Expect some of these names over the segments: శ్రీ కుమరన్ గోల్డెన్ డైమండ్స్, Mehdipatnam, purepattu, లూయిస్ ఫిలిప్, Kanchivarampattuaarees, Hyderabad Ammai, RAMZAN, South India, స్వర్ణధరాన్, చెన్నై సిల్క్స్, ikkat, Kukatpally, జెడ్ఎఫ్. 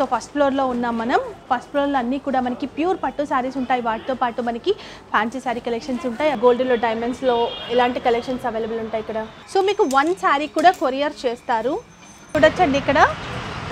So first floor లో ఉన్నాం మనం. ఫస్ట్ ఫ్లోర్ లో అన్ని కూడా మనకి ప్యూర్ పట్టు సారీస్ ఉంటాయి, వాటితో పాటు మనకి ఫ్యాన్సీ సారీ కలెక్షన్స్ ఉంటాయి, గోల్డ్ లో డైమండ్స్ లో ఇలాంటి కలెక్షన్స్ అవైలబుల్ ఉంటాయి ఇక్కడ. సో మీకు వన్ సారీ కూడా కొరియర్ చేస్తారు. చూడొచ్చండి ఇక్కడ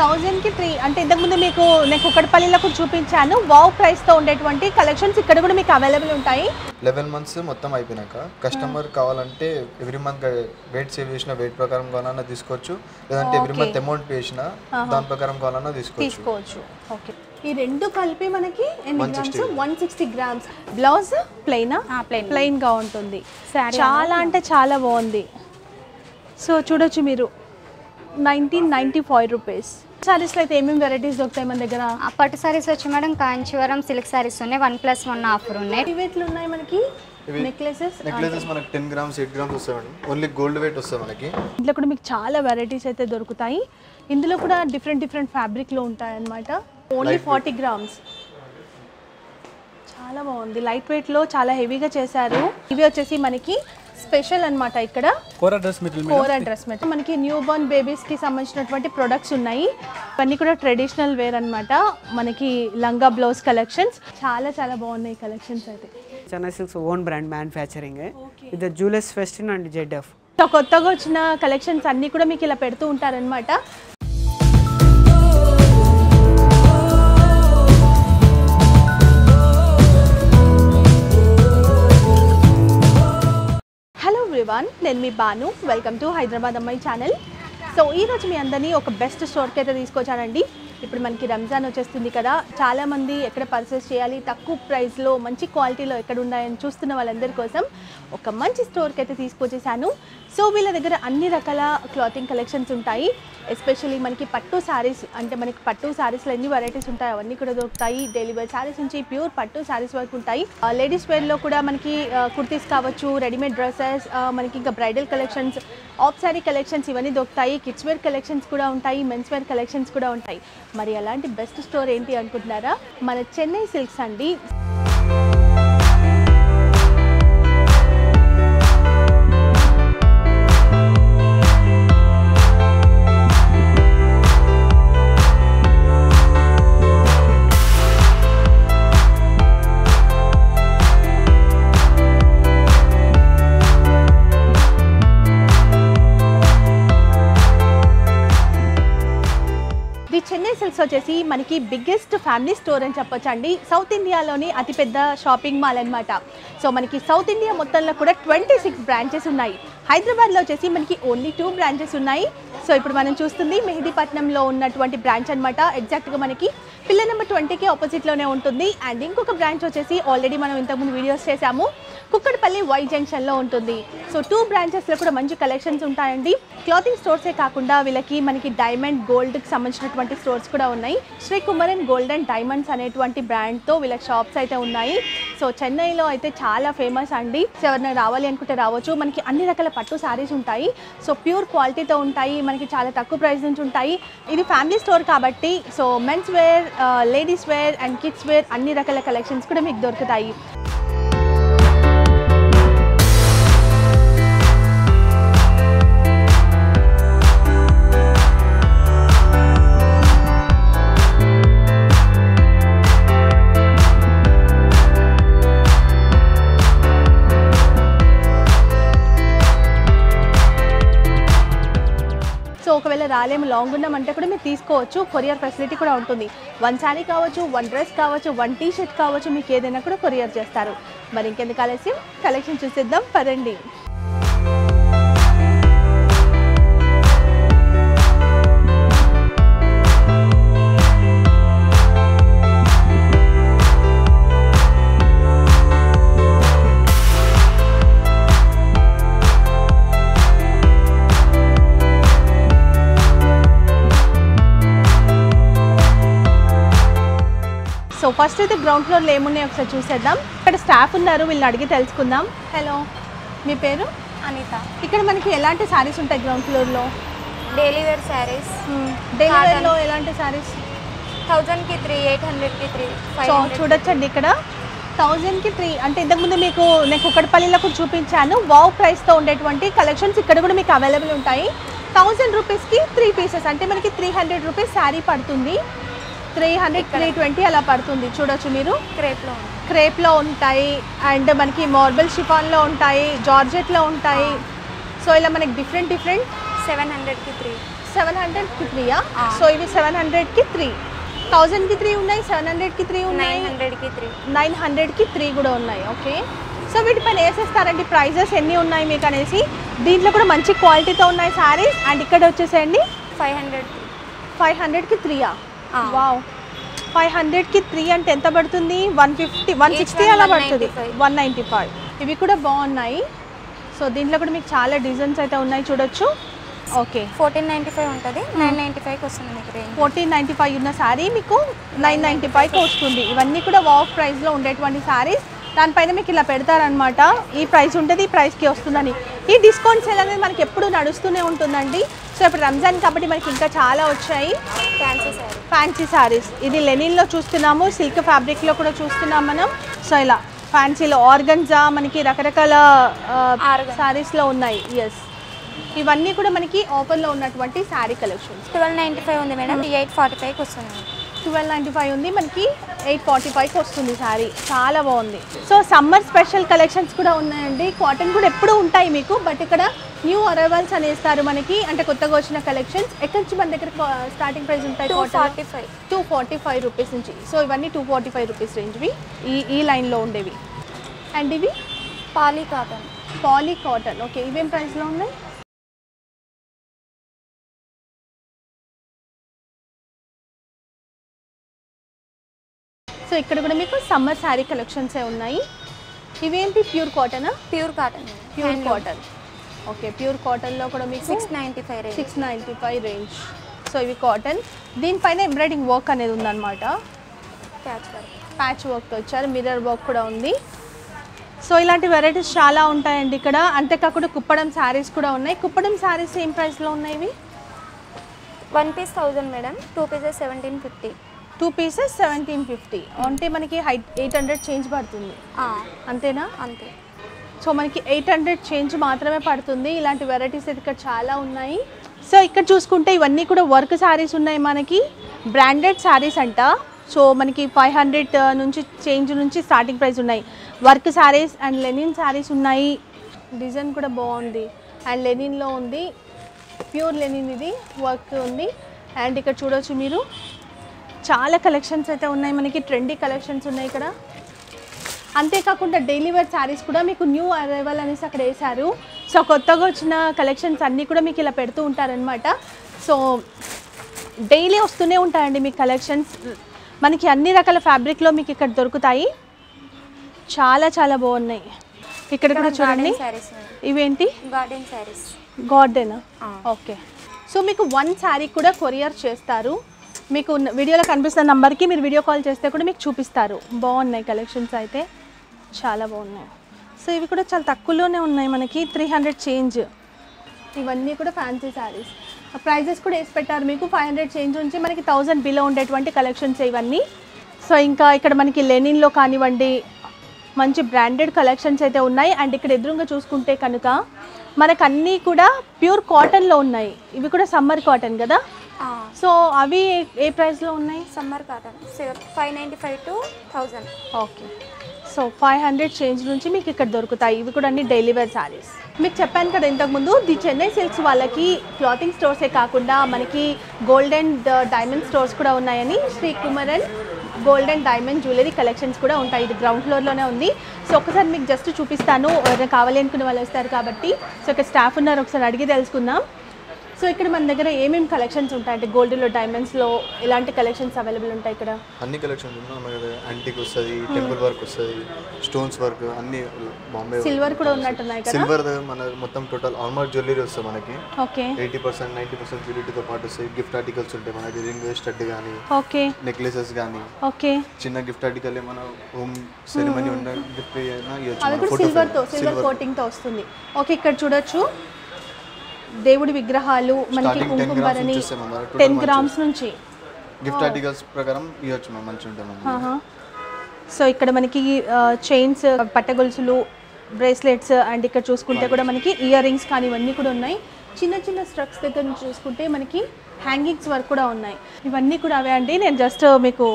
1000కి 3 అంటే ఇంతకుముందు మీకు నేను కుక్కడపల్లిలో కూడా చూపించాను. వావ్ ప్రైస్ తో ఉండేటువంటి కలెక్షన్స్ ఇక్కడ కూడా మీకు అవైలబుల్ ఉంటాయి. 11 మంత్స్ మొత్తం అయిపోయినాక కస్టమర్ కావాలంటే ఎవ్రీ మంత్ వెయిట్ సేవ్ చేసిన వెయిట్ ప్రకారం కావాలన్నా తీసుకోవచ్చు, లేదంటే ఎవ్రీ మంత్ అమౌంట్ పే చేసిన దాని ప్రకారం కావాలన్నా తీసుకోవచ్చు. ఓకే, ఈ రెండు కలిపి మనకి 160 grams. బ్లౌజ్ ప్లెయిన్ గా ఉంటుంది. చాలా అంటే చాలా బాగుంది. సో చూడొచ్చు మీరు 1995 rupees. సారీస్ లో అయితే ఏమేమి వెరైటీస్ దొరుకుతాయి మన దగ్గర? పట్టు సారీస్ వచ్చి మేడం కాంచీవరం సిల్క్ సారీస్ ఉన్నాయి, 1+1 ఆఫర్ ఉన్నాయి. ఇవేట్లు ఉన్నాయి మనకి. నెక్లెసెస్ మనకి 10 గ్రామ్స్ 8 గ్రామ్స్ వస్తాయి. ఓన్లీ గోల్డ్ వెయిట్ వస్తాయి మనకి. ఇందులో కూడా మీకు చాలా వెరైటీస్ అయితే దొరుకుతాయి. ఇందులో కూడా డిఫరెంట్ ఫ్యాబ్రిక్ లో ఉంటాయి అన్నమాట. Only 40 grams. చాలా బాగుంది. లైట్ వెయిట్ లో చాలా హెవీగా చేశారు. ఇవి వచ్చేసి మనకి స్పెషల్ అన్నమాట. ఇక్కడ కోరా డ్రెస్ మెటీరియల్ మనకి న్యూ బోర్న్ బేబీస్ కి సంబంధించినటువంటి ప్రొడక్ట్స్ ఉన్నాయి. ఇవన్నీ కూడా ట్రెడిషనల్ వేర్ అన్నమాట. మనకి లంగా బ్లౌజ్ కలెక్షన్స్ చాలా చాలా బాగున్నాయి. కలెక్షన్స్ అయితే చెన్నై సిల్క్స్ own brand manufacturing with the jewels ఫెస్టిన్ అండ్ జెడ్ఎఫ్. సో కొత్తగా వచ్చిన కలెక్షన్స్ అన్ని కూడా మీకు ఇలా పెడుతూ ఉంటారన్నమాట. నేను మీ బాను, వెల్కమ్ టు హైదరాబాద్ అమ్మాయి ఛానల్. సో ఈరోజు మీ అందరినీ ఒక బెస్ట్ స్టోర్కి అయితే తీసుకొచ్చానండి. ఇప్పుడు మనకి రంజాన్ వచ్చేస్తుంది కదా, చాలామంది ఎక్కడ పర్చేస్ చేయాలి, తక్కువ ప్రైస్లో మంచి క్వాలిటీలో ఎక్కడ ఉన్నాయని చూస్తున్న వాళ్ళందరి కోసం ఒక మంచి స్టోర్కి అయితే తీసుకొచ్చేసాను. సో వీళ్ళ దగ్గర అన్ని రకాల క్లాతింగ్ కలెక్షన్స్ ఉంటాయి. ఎస్పెషల్లీ మనకి పట్టు శారీస్ అంటే మనకి పట్టు శారీస్లో ఎన్ని వెరైటీస్ ఉంటాయి అవన్నీ కూడా దొరుకుతాయి. డైలీ వేర్ శారీస్ నుంచి ప్యూర్ పట్టు శారీస్ వరకు ఉంటాయి. లేడీస్ వేర్లో కూడా మనకి కుర్తీస్ కావచ్చు, రెడీమేడ్ డ్రెస్సెస్, మనకి ఇంకా bridal collections, half sari collections ఇవన్నీ దొరుకుతాయి. కిడ్స్ వేర్ కలెక్షన్స్ కూడా ఉంటాయి, మెన్స్ వేర్ కలెక్షన్స్ కూడా ఉంటాయి. మరి అలాంటి బెస్ట్ స్టోర్ ఏంటి అనుకుంటున్నారా? మన చెన్నై సిల్క్స్ అండి. వచ్చేసి మనకి బిగ్గెస్ట్ ఫ్యామిలీ స్టోర్ అని చెప్పొచ్చండి. సౌత్ ఇండియాలోని అతిపెద్ద షాపింగ్ మాల్ అనమాట. సో మనకి సౌత్ ఇండియా మొత్తంలో కూడా 26 బ్రాంచెస్ ఉన్నాయి. హైదరాబాద్లో వచ్చేసి మనకి ఓన్లీ 2 బ్రాంచెస్ ఉన్నాయి. సో ఇప్పుడు మనం చూస్తుంది మెహదీపట్నంలో ఉన్నటువంటి బ్రాంచ్ అనమాట. ఎగ్జాక్ట్గా మనకి పిల్లర్ నెంబర్ 20కి ఆపోజిట్లోనే ఉంటుంది. అండ్ ఇంకొక బ్రాంచ్ వచ్చేసి ఆల్రెడీ మనం ఇంతకుముందు వీడియోస్ చేసాము, కుక్కడపల్లి వై జంక్షన్లో ఉంటుంది. సో 2 బ్రాంచెస్లో కూడా మంచి కలెక్షన్స్ ఉంటాయండి. క్లాతింగ్ స్టోర్సే కాకుండా వీళ్ళకి మనకి డైమండ్ గోల్డ్కి సంబంధించినటువంటి స్టోర్స్ కూడా ఉన్నాయి. శ్రీ కుమరన్ గోల్డెన్ డైమండ్స్ అనేటువంటి బ్రాండ్తో వీళ్ళకి షాప్స్ అయితే ఉన్నాయి. సో చెన్నైలో అయితే చాలా ఫేమస్ అండి. ఎవరైనా రావాలి అనుకుంటే రావచ్చు. మనకి అన్ని రకాల పట్టు శారీస్ ఉంటాయి. సో ప్యూర్ క్వాలిటీతో ఉంటాయి. మనకి చాలా తక్కువ ప్రైస్ నుంచి ఉంటాయి. ఇది ఫ్యామిలీ స్టోర్ కాబట్టి so men's wear, ladies wear and kids wear అన్ని రకాల కలెక్షన్స్ కూడా మీకు దొరుకుతాయి. ఒకవేళ రాలేము, లాంగ్ ఉన్నామంటే కూడా మీరు తీసుకోవచ్చు. కొరియర్ ఫెసిలిటీ కూడా ఉంటుంది. 1 శారీ కావచ్చు, 1 డ్రెస్ కావచ్చు, 1 టీ షర్ట్ కావచ్చు, మీకు ఏదైనా కూడా కొరియర్ చేస్తారు. మరి ఇంకెందుకు ఆలస్యం, కలెక్షన్ చూసేద్దాం పదండి. సో ఫస్ట్ అయితే గ్రౌండ్ ఫ్లోర్లో ఏమున్నాయి ఒకసారి చూసేద్దాం. ఇక్కడ స్టాఫ్ ఉన్నారు, వీళ్ళని అడిగి తెలుసుకుందాం. హలో, మీ పేరు? అనిత. ఇక్కడ మనకి ఎలాంటి శారీస్ ఉంటాయి గ్రౌండ్ ఫ్లోర్లో? Daily wear saris. డైలీ వేర్లో ఎలాంటి శారీస్? 1000కి 3, 800కి 3. సో చూడొచ్చండి ఇక్కడ 1000కి 3 అంటే ఇంతకుముందు మీకు నేను కుక్కడపల్లిలో కూడా చూపించాను. వావ్ ప్రైస్తో ఉండేటువంటి కలెక్షన్స్ ఇక్కడ కూడా మీకు అవైలబుల్ ఉంటాయి. 1000 రూపీస్కి 3 పీసెస్ అంటే మనకి 300 రూపీస్ శారీ పడుతుంది. 320 అలా పడుతుంది చూడొచ్చు మీరు క్రేప్లో ఉంటాయి అండ్ మనకి మార్బుల్ షిఫాన్లో ఉంటాయి జార్జెట్లో ఉంటాయి సో ఇలా మనకి డిఫరెంట్ డిఫరెంట్ 700 కి 3 సో ఇవి 700 కి 3 1000 కి 3 ఉన్నాయి 700 కి 3 ఉన్నాయి 900 కి 3 కూడా ఉన్నాయి ఓకే సో వీటి పైన వేసేస్తారండి ప్రైజెస్ ఎన్ని ఉన్నాయి మీకు అనేసి దీంట్లో కూడా మంచి క్వాలిటీతో ఉన్నాయి సారీస్ అండ్ ఇక్కడ వచ్చేసేయండి 500 కి 3 వావ్ 500 కి 3 అంటే ఎంత పడుతుంది 160 అలా పడుతుంది 195 ఇవి కూడా బాగున్నాయి సో దీంట్లో కూడా మీకు చాలా డిజైన్స్ అయితే ఉన్నాయి చూడొచ్చు ఓకే 1495 ఉంటది 995 కి వస్తుంది మీకు రేంజ్ 1495 ఉన్న సారీ మీకు 995 కి వస్తుంది ఇవన్నీ కూడా వావ్ ప్రైస్ లో ఉండేటువంటి సారీస్ దానిపైన మీకు ఇలా పెడతారనమాట ఈ ప్రైస్ ఉంటుంది ఈ ప్రైస్కి వస్తుందని ఈ డిస్కౌంట్ సేల్ అనేది మనకి ఎప్పుడు నడుస్తూనే ఉంటుందండి సో ఇప్పుడు రంజాన్ కాబట్టి మనకి ఇంకా చాలా వచ్చాయి ఫ్యాన్సీ శారీస్ ఇది లెనిన్లో చూస్తున్నాము సిల్క్ ఫ్యాబ్రిక్లో కూడా చూస్తున్నాం మనం సో ఇలా ఫ్యాన్సీలో ఆర్గన్జా మనకి రకరకాల శారీస్లో ఉన్నాయి ఎస్ ఇవన్నీ కూడా మనకి ఓపెన్లో ఉన్నటువంటి శారీ కలెక్షన్స్ 1295 ఉంది మేడం 845 వస్తుంది 1295 ఉంది మనకి 845 వస్తుంది సారీ చాలా బాగుంది సో సమ్మర్ స్పెషల్ కలెక్షన్స్ కూడా ఉన్నాయండి కాటన్ కూడా ఎప్పుడు ఉంటాయి మీకు బట్ ఇక్కడ న్యూ అరైవల్స్ అనేస్తారు మనకి అంటే కొత్తగా వచ్చిన కలెక్షన్స్ ఎక్కడి నుంచి మన దగ్గర స్టార్టింగ్ ప్రైస్ ఉంటాయి 245 రూపీస్ నుంచి సో ఇవన్నీ 245 రూపీస్ రేంజ్వి ఈ లైన్లో ఉండేవి అండ్ ఇవి పాలీ కాటన్ ఓకే ఇవేం ప్రైస్లో ఉన్నాయి సో ఇక్కడ కూడా మీకు సమ్మర్ శారీ కలెక్షన్సే ఉన్నాయి ఇవేంటి ప్యూర్ కాటన్ ఓకే ప్యూర్ కాటన్లో కూడా మీకు 695 రేంజ్ సో ఇవి కాటన్ దీనిపైన ఎంబ్రాయిడింగ్ వర్క్ అనేది ఉందన్నమాట ప్యాచ్ వర్క్తో వచ్చారు మిర్రర్ వర్క్ కూడా ఉంది సో ఇలాంటి వెరైటీస్ చాలా ఉంటాయండి ఇక్కడ అంతేకాకుండా కుప్పడం శారీస్ కూడా ఉన్నాయి కుప్పడం శారీస్ ఏం ప్రైస్లో ఉన్నాయి ఇవి 1 పీస్ 1000 మేడం 2 పీసెస్ 1750 2 పీసెస్ 1750 అంటే మనకి 800 చేంజ్ పడుతుంది అంతేనా అంతే సో మనకి 800 చేంజ్ మాత్రమే పడుతుంది ఇలాంటి వెరైటీస్ ఇక్కడ చాలా ఉన్నాయి సో ఇక్కడ చూసుకుంటే ఇవన్నీ కూడా వర్క్ శారీస్ ఉన్నాయి మనకి బ్రాండెడ్ శారీస్ అంట సో మనకి 500 నుంచి చేంజ్ నుంచి స్టార్టింగ్ ప్రైస్ ఉన్నాయి work saris and linen saris ఉన్నాయి డిజైన్ కూడా బాగుంది అండ్ లెనిన్లో ఉంది ప్యూర్ లెనిన్ ఇది వర్క్ ఉంది అండ్ ఇక్కడ చూడవచ్చు మీరు చాలా కలెక్షన్స్ అయితే ఉన్నాయి మనకి ట్రెండీ కలెక్షన్స్ ఉన్నాయి ఇక్కడ అంతేకాకుండా డైలీ వేర్ శారీస్ కూడా మీకు న్యూ అరైవల్ అనేసి అక్కడ వేశారు సో కొత్తగా వచ్చిన కలెక్షన్స్ అన్నీ కూడా మీకు ఇలా పెడుతూ ఉంటారనమాట సో డైలీ వస్తూనే ఉంటాయండి మీ కలెక్షన్స్ మనకి అన్ని రకాల ఫ్యాబ్రిక్లో మీకు ఇక్కడ దొరుకుతాయి చాలా బాగున్నాయి ఇక్కడ కూడా చూడండి ఇవేంటి గార్డెన్ శారీస్ గార్డెనా ఓకే సో మీకు 1 శారీ కూడా కొరియర్ చేస్తారు మీకు వీడియోలో కనిపిస్తున్న నెంబర్కి మీరు వీడియో కాల్ చేస్తే కూడా మీకు చూపిస్తారు బాగున్నాయి కలెక్షన్స్ అయితే చాలా బాగున్నాయి సో ఇవి కూడా చాలా తక్కువలోనే ఉన్నాయి మనకి 300 చేంజ్ ఇవన్నీ కూడా ఫ్యాన్సీ శారీస్ ప్రైజెస్ కూడా వేసి పెట్టారు మీకు 500 చేంజ్ నుంచి మనకి 1000 బిలో ఉండేటువంటి కలెక్షన్స్ ఇవన్నీ సో ఇంకా ఇక్కడ మనకి లెనిన్లో కానివ్వండి మంచి బ్రాండెడ్ కలెక్షన్స్ అయితే ఉన్నాయి అండ్ ఇక్కడ ఎదురుగా చూసుకుంటే కనుక మనకు అన్నీ కూడా ప్యూర్ కాటన్లో ఉన్నాయి ఇవి కూడా సమ్మర్ కాటన్ కదా సో అవి ఏ ప్రైస్లో ఉన్నాయి summer cotton 595 to 1000 okay so 500 change నుంచి మీకు ఇక్కడ దొరుకుతాయి ఇవి కూడా అన్ని డైలీ వేర్ శారీస్ మీకు చెప్పాను కదా ఇంతకుముందు ది చెన్నై సిల్క్స్ వాళ్ళకి క్లాతింగ్ స్టోర్సే కాకుండా మనకి గోల్డ్ అండ్ డైమండ్ స్టోర్స్ కూడా ఉన్నాయని Shri Kumaran golden diamond jewellery collections కూడా ఉంటాయి ఇది గ్రౌండ్ ఫ్లోర్లోనే ఉంది సో ఒకసారి మీకు జస్ట్ చూపిస్తాను ఎవరైనా కావాలి అనుకునే వాళ్ళు వస్తారు కాబట్టి సో ఇక్కడ స్టాఫ్ ఉన్నారు ఒకసారి అడిగి తెలుసుకుందాం సో ఇక్కడ మన దగ్గర ఏమేమి కలెక్షన్స్ ఉంటాయి అంటే గోల్డ్లో డైమండ్స్లో ఇలాంటి కలెక్షన్స్ అవైలబుల్ ఉంటాయి ఇక్కడ అన్ని కలెక్షన్స్ ఉన్నాయి యాంటిక్ వస్తుంది టెంపుల్ వర్క్ వస్తుంది స్టోన్స్ వర్క్ అన్ని బాంబే సిల్వర్ కూడా ఉన్నట్టున్నాయి కదా సిల్వర్ మన మొత్తం టోటల్ ఆల్మోస్ట్ జ్యువెలరీ వస్తుంది మనకి ఓకే 80% 90% ప్యూరిటీ తో పాటు వస్తాయి గిఫ్ట్ ఆర్టికల్స్ ఉంటాయి మనకి రింగ్ స్టడ్ గానీ ఓకే నెక్లెసెస్ గానీ ఓకే చిన్న గిఫ్ట్ ఆర్టికల్ మన హోమ్ సెరమనీ ఉండ గిఫ్ట్ ఏనా ఇయొచ్చు సిల్వర్ కోటింగ్ తో వస్తుంది ఓకే ఇక్కడ చూడొచ్చు దేవుడి విగ్రహాలు మనకి కుంకుమరణి 10 grams నుంచి గిఫ్ట్ ఆర్టికల్స్ ప్రకారం ఇయొచ్చు మనం మంచి ఉంటాం సో ఇక్కడ మనకి చైన్స్ పట్టగొలుసులు బ్రేస్లెట్స్ అండ్ ఇక్కడ చూసుకుంటే కూడా మనకి ఇయర్ రింగ్స్ కానీ ఇవన్నీ కూడా ఉన్నాయి చిన్న చిన్న స్ట్రక్స్ దగ్గర చూసుకుంటే మనకి హ్యాంగింగ్స్ వర్క్ కూడా ఉన్నాయి. ఇవన్నీ కూడా అవే అండి, నేను జస్ట్ మీకు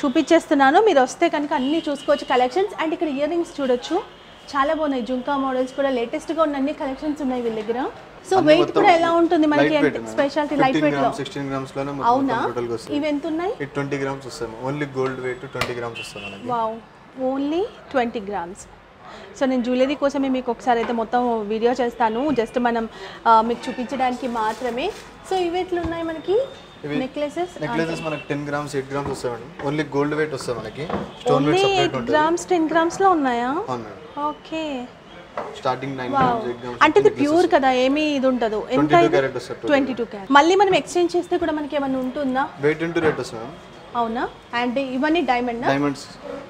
చూపించేస్తున్నాను. మీరు వస్తే కనుక అన్నీ చూసుకోవచ్చు కలెక్షన్స్. అండ్ ఇక్కడ ఇయర్ రింగ్స్ చూడొచ్చు, చాలా బాగున్నాయి. జుంకా మోడల్స్ కూడా లేటెస్ట్గా ఉన్న అన్ని కలెక్షన్స్ ఉన్నాయి వీళ్ళ దగ్గర. సో వెయిట్ కూడా ఎలా ఉంటుంది మనకి, స్పెషాలిటీ లైట్ వెయిట్ లో 16 గ్రామ్స్ లోనే మొత్తం టోటల్ గా వస్తుంది. ఇవి ఎంత ఉన్నాయి? 20 గ్రామ్స్ వస్తాయి. ఓన్లీ గోల్డ్ వెయిట్ 20 గ్రామ్స్ వస్తుంది మనకి. Wow, only 20 grams. సో నేను జ్యువెలరీ కోసమే మీకు ఒకసారి అయితే మొత్తం వీడియో చేస్తాను, జస్ట్ మనం మీకు చూపించడానికి మాత్రమే. సో ఇవి ఎట్లా ఉన్నాయి మనకి? నెక్లెసెస్ మనకి 10 గ్రామ్స్ 8 గ్రామ్స్ వస్తాయండి. ఓన్లీ గోల్డ్ వెయిట్ వస్తాయి మనకి. స్టోన్ వెయిట్ సెపరేట్ ఉంటుంది. 8 గ్రామ్స్ 10 గ్రామ్స్ లో ఉన్నాయా? అవును. ఓకే, స్టార్టింగ్ 9 గ్రామ్స్ 8 గ్రామ్స్ అంటే ఇది ప్యూర్ కదా, ఏమీ ఇది ఉండదు. ఎంత? 22 క్యారెట్ వస్తుంది. 22 క్యారెట్. మళ్ళీ మనం ఎక్స్చేంజ్ చేస్తే కూడా మనకి ఏమన్నా ఉంటుందా? వెయిట్ ఇంటూ రేట్ వస్తుంది. అవునా? అండ్ ఇవన్నీ diamond diamonds.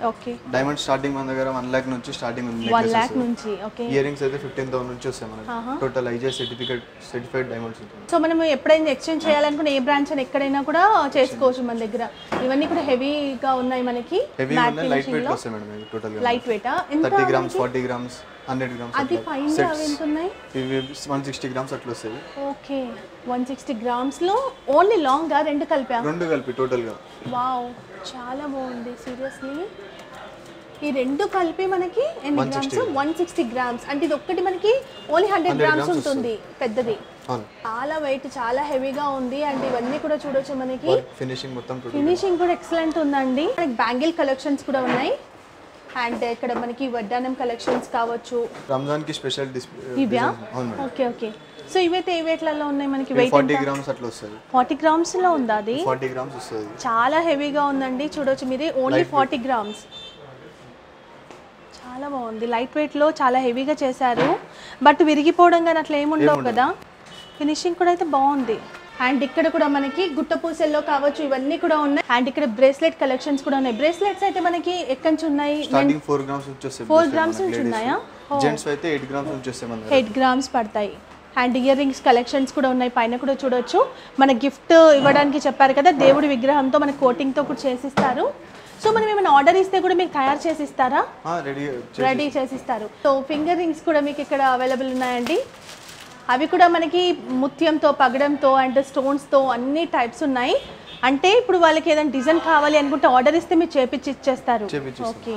Okay, diamond starting మన దగ్గర 1 లక్ష నుంచి స్టార్టింగ్ ఉంది. 1 లక్ష నుంచి. ఓకే, ఇయర్ రింగ్స్ అయితే 15000 నుంచి వస్తాయి మనకి. Total IJ certificate certified diamonds ఉంటాయి. సో మనం ఎప్పుడైనా ఎక్స్చేంజ్ చేయాలనుకునే ఏ బ్రాంచ్ అని ఎక్కడైనా కూడా చేసుకోవచ్చు మన దగ్గర. ఇవన్నీ కూడా హెవీగా ఉన్నాయి మనకి. హెవీ అంటే లైట్ వెయిట్ వస్తాయి మేడం. ఇది టోటల్ గా light weight 30 grams 40 grams 100 grams. అది ఫైన్ గా ఎంత ఉన్నాయి? ఇవి 160 గ్రామ్స్ అట్లా వస్తాయి. ఓకే, 160 గ్రామ్స్ లో ఓన్లీ లాంగ్ గా రెండు కలిపి టోటల్ గా. వావ్, చాలా బాగుంది సీరియస్లీ. ఈ రెండు కలిపి మనకి ఎన్ని గ్రామ్స్? 160 గ్రామ్స్. అంటే ఇది ఒక్కటి మనకి ఓన్లీ 100 గ్రామ్స్ ఉంటుంది, పెద్దది. చాలా వెయిట్, చాలా హెవీగా ఉంది. అండ్ ఇవన్నీ కూడా చూడొచ్చు మనకి. ఫినిషింగ్ మొత్తం ఫినిషింగ్ కూడా ఎక్సలెంట్ ఉందండి. మనకి బ్యాంగిల్ కలెక్షన్స్ కూడా ఉన్నాయి. అండ్ ఇక్కడ మనకి వడ్డానం కలెక్షన్స్ కావచ్చు, రంజాన్ కి స్పెషల్ డిస్ప్లే ఇవ్యా. ఓకే ఓకే, సో ఇవైతే ఏవేట్లలో ఉన్నాయి మనకి? వెయిట్ 40 గ్రామ్స్ అట్లా వస్తది. 40 గ్రామ్స్ లో ఉందా అది? 40 గ్రామ్స్ వస్తది. చాలా హెవీగా ఉందండి, చూడొచ్చు మీది. ఓన్లీ 40 గ్రామ్స్, చాలా బాగుంది. లైట్ వెయిట్ లో చాలా హెవీగా చేశారు, బట్ విరిగిపోవడం కానీ అట్లా ఏమి ఉండవు కదా. ఫినిషింగ్ కూడా అయితే బాగుంది. అండ్ ఇక్కడ కూడా మనకి గుట్ట పూసల్లో కావచ్చు, ఇవన్నీ కూడా ఉన్నాయి. అండ్ ఇక్కడ బ్రేస్లెట్ కలెక్షన్స్ కూడా ఉన్నాయి. బ్రేస్లెట్స్ అయితే మనకి ఎక్కడి నుంచి ఉన్నాయి? 4 గ్రామ్స్ నుంచి వస్తాయి. 4 గ్రామ్స్ నుంచి ఉన్నాయా? జెంట్స్ అయితే 8 గ్రామ్స్ నుంచి వస్తాయి మనకి. 8 గ్రామ్స్ పడతాయి. అండ్ ఇయర్ రింగ్స్ కలెక్షన్స్ కూడా ఉన్నాయి. పైన కూడా చూడొచ్చు. మన గిఫ్ట్ ఇవ్వడానికి చెప్పారు కదా, దేవుడి విగ్రహంతో మన కోటింగ్తో కూడా చేసిస్తారు. సో మనం ఏమైనా ఆర్డర్ ఇస్తే కూడా మీరు తయారు చేసి ఇస్తారా? రెడీ చేసి ఇస్తారు. సో ఫింగర్ రింగ్స్ కూడా మీకు ఇక్కడ అవైలబుల్ ఉన్నాయండి. అవి కూడా మనకి ముత్యంతో పగడంతో అండ్ స్టోన్స్తో అన్ని టైప్స్ ఉన్నాయి. అంటే ఇప్పుడు వాళ్ళకి ఏదైనా డిజైన్ కావాలి అనుకుంటే ఆర్డర్ ఇస్తే మీరు చేపించి ఇచ్చేస్తారు. Okay,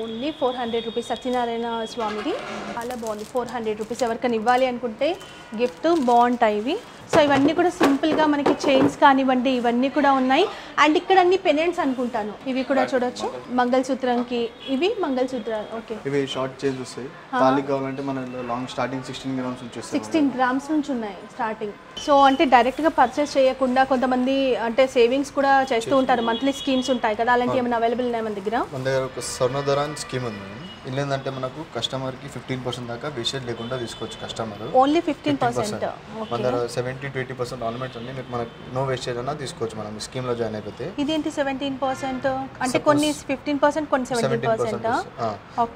only 400 rupees. సత్యనారాయణ స్వామిది చాలా బాగుంది. 400 రూపీస్ ఎవరికైనా ఇవ్వాలి అనుకుంటే గిఫ్ట్ బాగుంటాయి ఇవి. సో ఇవన్నీ కూడా సింపుల్గా మనకి చైన్స్ కానివ్వండి, ఇవన్నీ కూడా ఉన్నాయి. అండ్ ఇక్కడ అన్ని పెనెంట్స్ అనుకుంటాను, ఇవి కూడా చూడొచ్చు. మంగళసూత్రంకి ఇవి మంగళసూత్రాలు. ఓకే, ఇవి షార్ట్ చైన్స్ వస్తాయి. తాళి కావాలంటే మన లాంగ్ స్టార్టింగ్ 16 గ్రామ్స్ నుంచి వస్తాయి. 16 గ్రామ్స్ నుంచి ఉన్నాయి స్టార్టింగ్. సో అంటే డైరెక్ట్గా పర్చేస్ చేయకుండా కొంతమంది అంటే సేవింగ్స్ కూడా చేస్తూ ఉంటారు. మంత్లీ స్కీమ్స్ ఉంటాయి కదా, అలాంటివి ఏమైనా అవైలబుల్ ఉన్నాయి మన దగ్గర? మన దగ్గర ఒక స్వర్ణధరాన్ స్కీమ్ ఉంది. ఏంటంటే మనకు కస్టమర్కి 15% దాకా వేస్టేజ్ లేకుండా తీసుకోవచ్చు కస్టమర్. ఓన్లీ 15%. మన దగ్గర 70 to 80% ఆర్నమెంట్స్ అన్ని మీకు మనకు నో వేస్టేజ్ అన్నా తీసుకోవచ్చు మనం స్కీమ్లో జాయిన్ అయిపోతే. ఇదేంటి 17%? అంటే కొన్ని 15%, కొన్ని 17%.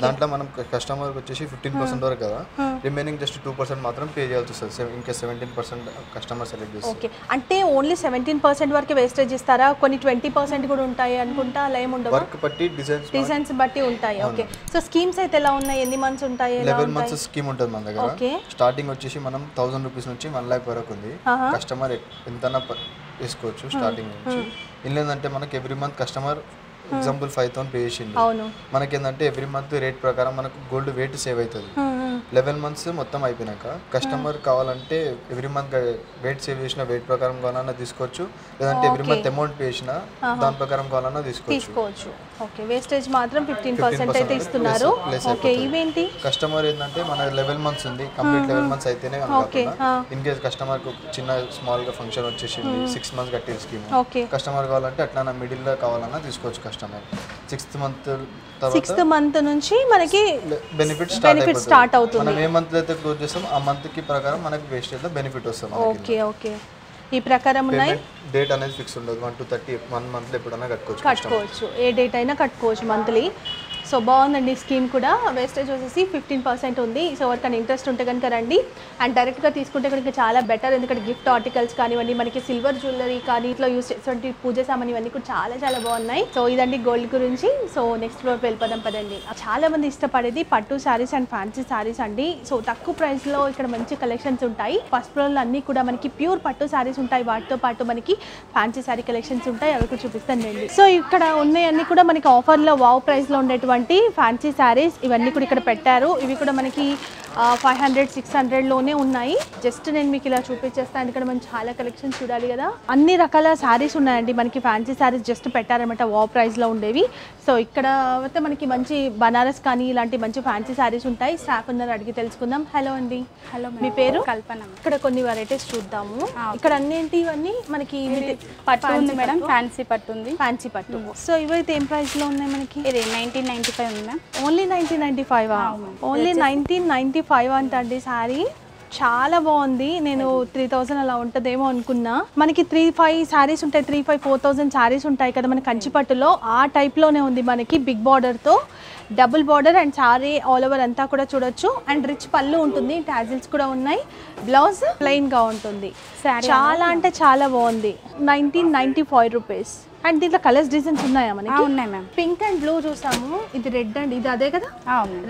దాంట్లో మనం కస్టమర్ వచ్చేసి 15% వరకు కదా, రిమైనింగ్ జస్ట్ 2% మాత్రం పే చేయాల్సి వస్తుంది. ఇంకా 17% కస్టమర్ సెలెక్ట్ చేస్తారు. ఓకే, అంటే ఓన్లీ 17% వరకు వేస్టేజ్ ఇస్తారా? కొన్ని 20% కూడా ఉంటాయి అనుకుంటా. అలా ఏమి ఉండదు, వర్క్ బట్టి డిజైన్స్ బట్టి ఉంటాయి. ఓకే, సో స్కీమ్స్ అయితే ఎలా ఉన్నాయి? ఎన్ని మంత్స్ ఉంటాయి? 11 మంత్స్ స్కీమ్ ఉంటుంది మన దగ్గర. ఓకే, స్టార్టింగ్ వచ్చేసి మనం 1000 రూపీస్ నుంచి 1 లక్ష వరకు ఉంది. కస్టమర్ ఎంతైనా తీసుకోవచ్చు స్టార్టింగ్ నుంచి. ఏంటంటే మనకి every month customer example 5000 pay చేసింది. అవును, మనకి ఏంటంటే ఎవ్రీ మంత్ రేట్ ప్రకారం మనకు గోల్డ్ వెయిట్ సేవ్ అవుతుంది. 11 మంత్స్ మొత్తం అయిపోయినాక కస్టమర్ కావాలంటే ఎవ్రీ మంత్ వెయిట్ సేవ్ చేసిన వెయిట్ ప్రకారం కావాలన్నా తీసుకోవచ్చు, లేదంటే ఎవ్రీ మంత్ అమౌంట్ పే చేసిన దాని ప్రకారం కావాలన్నా తీసుకోవచ్చు. ఓకే, వేస్టేజ్ మాత్రం 15% అయితే ఇస్తున్నారు. ఓకే, ఇవేంటి? కస్టమర్ ఏంటంటే మన 11 మంత్స్ ఉంది, కంప్లీట్ 11 మంత్స్ అయితేనే కాకుండా ఇన్ కేస్ కస్టమర్ కు చిన్న స్మాల్ గా ఫంక్షన్ వచ్చేసింది 6 మంత్స్ కట్టే స్కీమ్. కస్టమర్ కావాలంటే అట్లా మిడిల్ లో కావాలన్నా తీసుకోవచ్చు కస్టమర్. 6th మంత్ నుంచి మనకి బెనిఫిట్ స్టార్ట్ అవుతుంది. మనం ఏ మంత్ అయితే క్లోజ్ చేస్తాం ఆ మంత్ కి ప్రకారం మనకి వేస్టేజ్ లో బెనిఫిట్ వస్తుంది. ఓకే ఓకే, ఈ ప్రకారం ఉన్నాయి. డేట్ అనేది ఫిక్స్ ఉండదు. 1 to 30 మంత్ ఎప్పుడైనా కట్టుకోవచ్చు. ఏ డేట్ అయినా కట్టుకోవచ్చు మంత్లీ. सो बागुंदी स्कीम कूडा वेस्टेज वच्चेसी 15% उंदी सो एवरिकैना इंट्रेस्ट उंटे गनुक रंडी अंड डायरेक्ट गा तीसुकुंटे गनुक चाला बेटर एंदुकंटे गिफ्ट आर्टिकल्स कानिवंडी मनकी सिल्वर ज्युवेलरी कानी इट्ला यूज चेसेटंटी पूजा सामान इवन्नी कूडा चाला चाला बागुन्नायि सो इदंडी गोल्ड गुरिंची सो नेक्स्ट फ्लोर वेल्पदम पदंडी चाला मंदी इष्टपडेदी पट्टू सारीस अंड फैंसी सारीस अंडी सो तक्कुव प्राइस లో ఇక్కడ మంచి కలెక్షన్స్ ఉంటాయి ఫస్ట్ ఫ్లోర్ లో అన్ని కూడా మనకి ప్యూర్ పట్టు సారీస్ ఉంటాయి వాటితో పాటు మనకి ఫ్యాన్సీ సారీ కలెక్షన్స్ ఉంటాయి అవి కూడా చూపిస్తానండి సో ఇక్కడ ఉన్నే అన్ని కూడా మనకి ఆఫర్ లో వావ్ ప్రైస్ లో ఉండేటువంటి ఫ్యాన్సీ సారీస్ ఇవన్నీ కూడా ఇక్కడ పెట్టారు ఇవి కూడా మనకి 500 600 లోనే ఉన్నాయి జస్ట్ నేను మీకు ఇలా చూపించేస్తాను ఇక్కడ మనం చాలా కలెక్షన్స్ చూడాలి కదా అన్ని రకాల సారీస్ ఉన్నాయండి మనకి ఫ్యాన్సీ సారీస్ జస్ట్ పెట్టారన్నమాట వావ్ ప్రైస్ లో ఉండేవి సో ఇక్కడైతే మనకి మంచి బనారస్ కాని ఇలాంటి మంచి ఫ్యాన్సీ సారీస్ ఉంటాయి స్టాఫ్ ఉన్నారు అడిగి తెలుసుకుందాం హలో అండి హలో మీ పేరు కల్పన ఇక్కడ కొన్ని వెరైటీస్ చూద్దాము ఇక్కడ అన్నింటి ఇవన్నీ మనకి పట్టు ఉంది మేడం ఫ్యాన్సీ పట్టు ఉంది ఫ్యాన్సీ పట్టు సో ఇవైతే ఏం ప్రైస్ లో ఉన్నాయి మనకి ఇది 1995 ఉంది మ్యామ్ ఓన్లీ 1995 ఆ ఓన్లీ 1995 అంటండి సారీ చాలా బాగుంది నేను 3000 అలా ఉంటదేమో అనుకున్నా మనకి 35 సారీస్ ఉంటాయి 4000 సారీస్ ఉంటాయి కదా మన కంచిపట్టులో ఆ టైప్ లోనే ఉంది మనకి బిగ్ బార్డర్ తో double border and sari all over అంతా కూడా చూడొచ్చు అండ్ రిచ్ పల్లు ఉంటుంది టాజిల్స్ కూడా ఉన్నాయి బ్లౌజ్ ప్లెయిన్ గా ఉంటుంది చాలా అంటే చాలా బాగుంది 1995 రూపాయస్ అండ్ దీంట్లో కలర్స్ డిజైన్స్ ఉన్నాయా మనకి ఉన్నాయి మ్యామ్ పింక్ అండ్ బ్లూ చూసాము ఇది రెడ్ అండ్ ఇది అదే కదా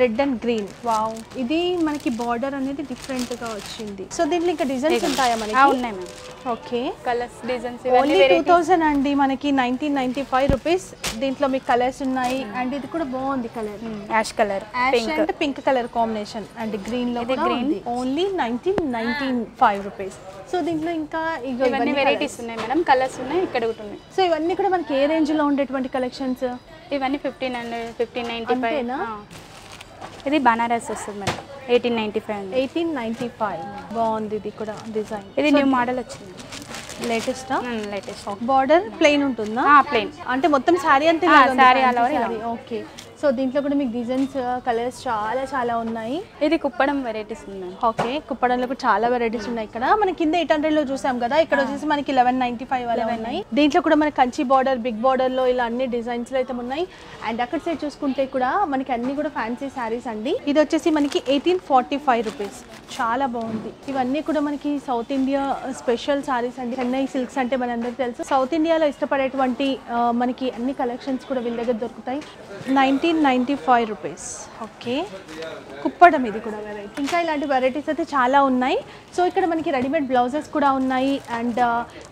రెడ్ అండ్ గ్రీన్ వావ్ ఇది మనకి బార్డర్ అనేది డిఫరెంట్ గా వచ్చింది సో దీంట్లో ఇంకా డిజైన్స్ ఉంటాయా మనకి ఉన్నాయి మ్యామ్ ఓకే కలర్స్ డిజైన్స్ ఇవన్నీ 2000 అండి మనకి 1995 రూపాయస్ దీంట్లో మీకు కలర్స్ ఉన్నాయి అండ్ ఇది కూడా బాగుంది colour ash colour pink and pink colour combination and green లో కూడా ఉంది ఓన్లీ 1995 రూపాయస్ సో దీంట్లో ఇంకా ఇవన్నీ వెరైటీస్ ఉన్నాయి మేడం కలర్స్ ఉన్నాయి ఇక్కడ కూడా ఉన్నాయి సో ఇవన్నీ కూడా మనకి ఏ రేంజ్ లో ఉండేటువంటి కలెక్షన్స్ ఇవన్నీ 1500 1595 నా ఇది బనారస్ వస్తుంది మేడం 1895 అండి 1895 బాగుంది ఇది కూడా డిజైన్ ఇది న్యూ మోడల్ వచ్చింది లేటెస్ట్ లేటెస్ట్ బోర్డర్ ప్లెయిన్ ఉంటుందా ఆ ప్లెయిన్ అంటే మొత్తం సారీ అంతే ఉంది సారీ అలా ఉంది ఓకే సో దీంట్లో కూడా మీకు డిజైన్స్ కలర్స్ చాలా చాలా ఉన్నాయి ఇది కుప్పడం వెరైటీస్ ఉన్నాయి ఓకే కుప్పడంలో కూడా చాలా వెరైటీస్ ఉన్నాయి ఇక్కడ మనం కింద 800 లో చూసాం కదా ఇక్కడ వచ్చేసి మనకి 1195 అలా ఉన్నాయి దీంట్లో కూడా మన కంచి బోర్డర్ బిగ్ బోర్డర్ లో ఇలా అన్ని డిజైన్స్ లో అయితే ఉన్నాయి అండ్ అక్కడ సైడ్ చూసుకుంటే కూడా మనకి అన్ని కూడా ఫ్యాన్సీ సారీస్ అండి ఇది వచ్చేసి మనకి 1845 రూపాయస్ చాలా బాగుంది ఇవన్నీ కూడా మనకి సౌత్ ఇండియా స్పెషల్ సారీస్ అండి చెన్నై సిల్క్స్ అంటే మనందరికీ తెలుసు సౌత్ ఇండియాలో ఇష్టపడేటువంటి మనకి అన్ని కలెక్షన్స్ కూడా వీళ్ళ దగ్గర దొరుకుతాయి 1995 రూపీస్ ఓకే కుప్పడం ఇది కూడా వెరైటీ ఇంకా ఇలాంటి వెరైటీస్ అయితే చాలా ఉన్నాయి సో ఇక్కడ మనకి రెడీమేడ్ బ్లౌజెస్ కూడా ఉన్నాయి అండ్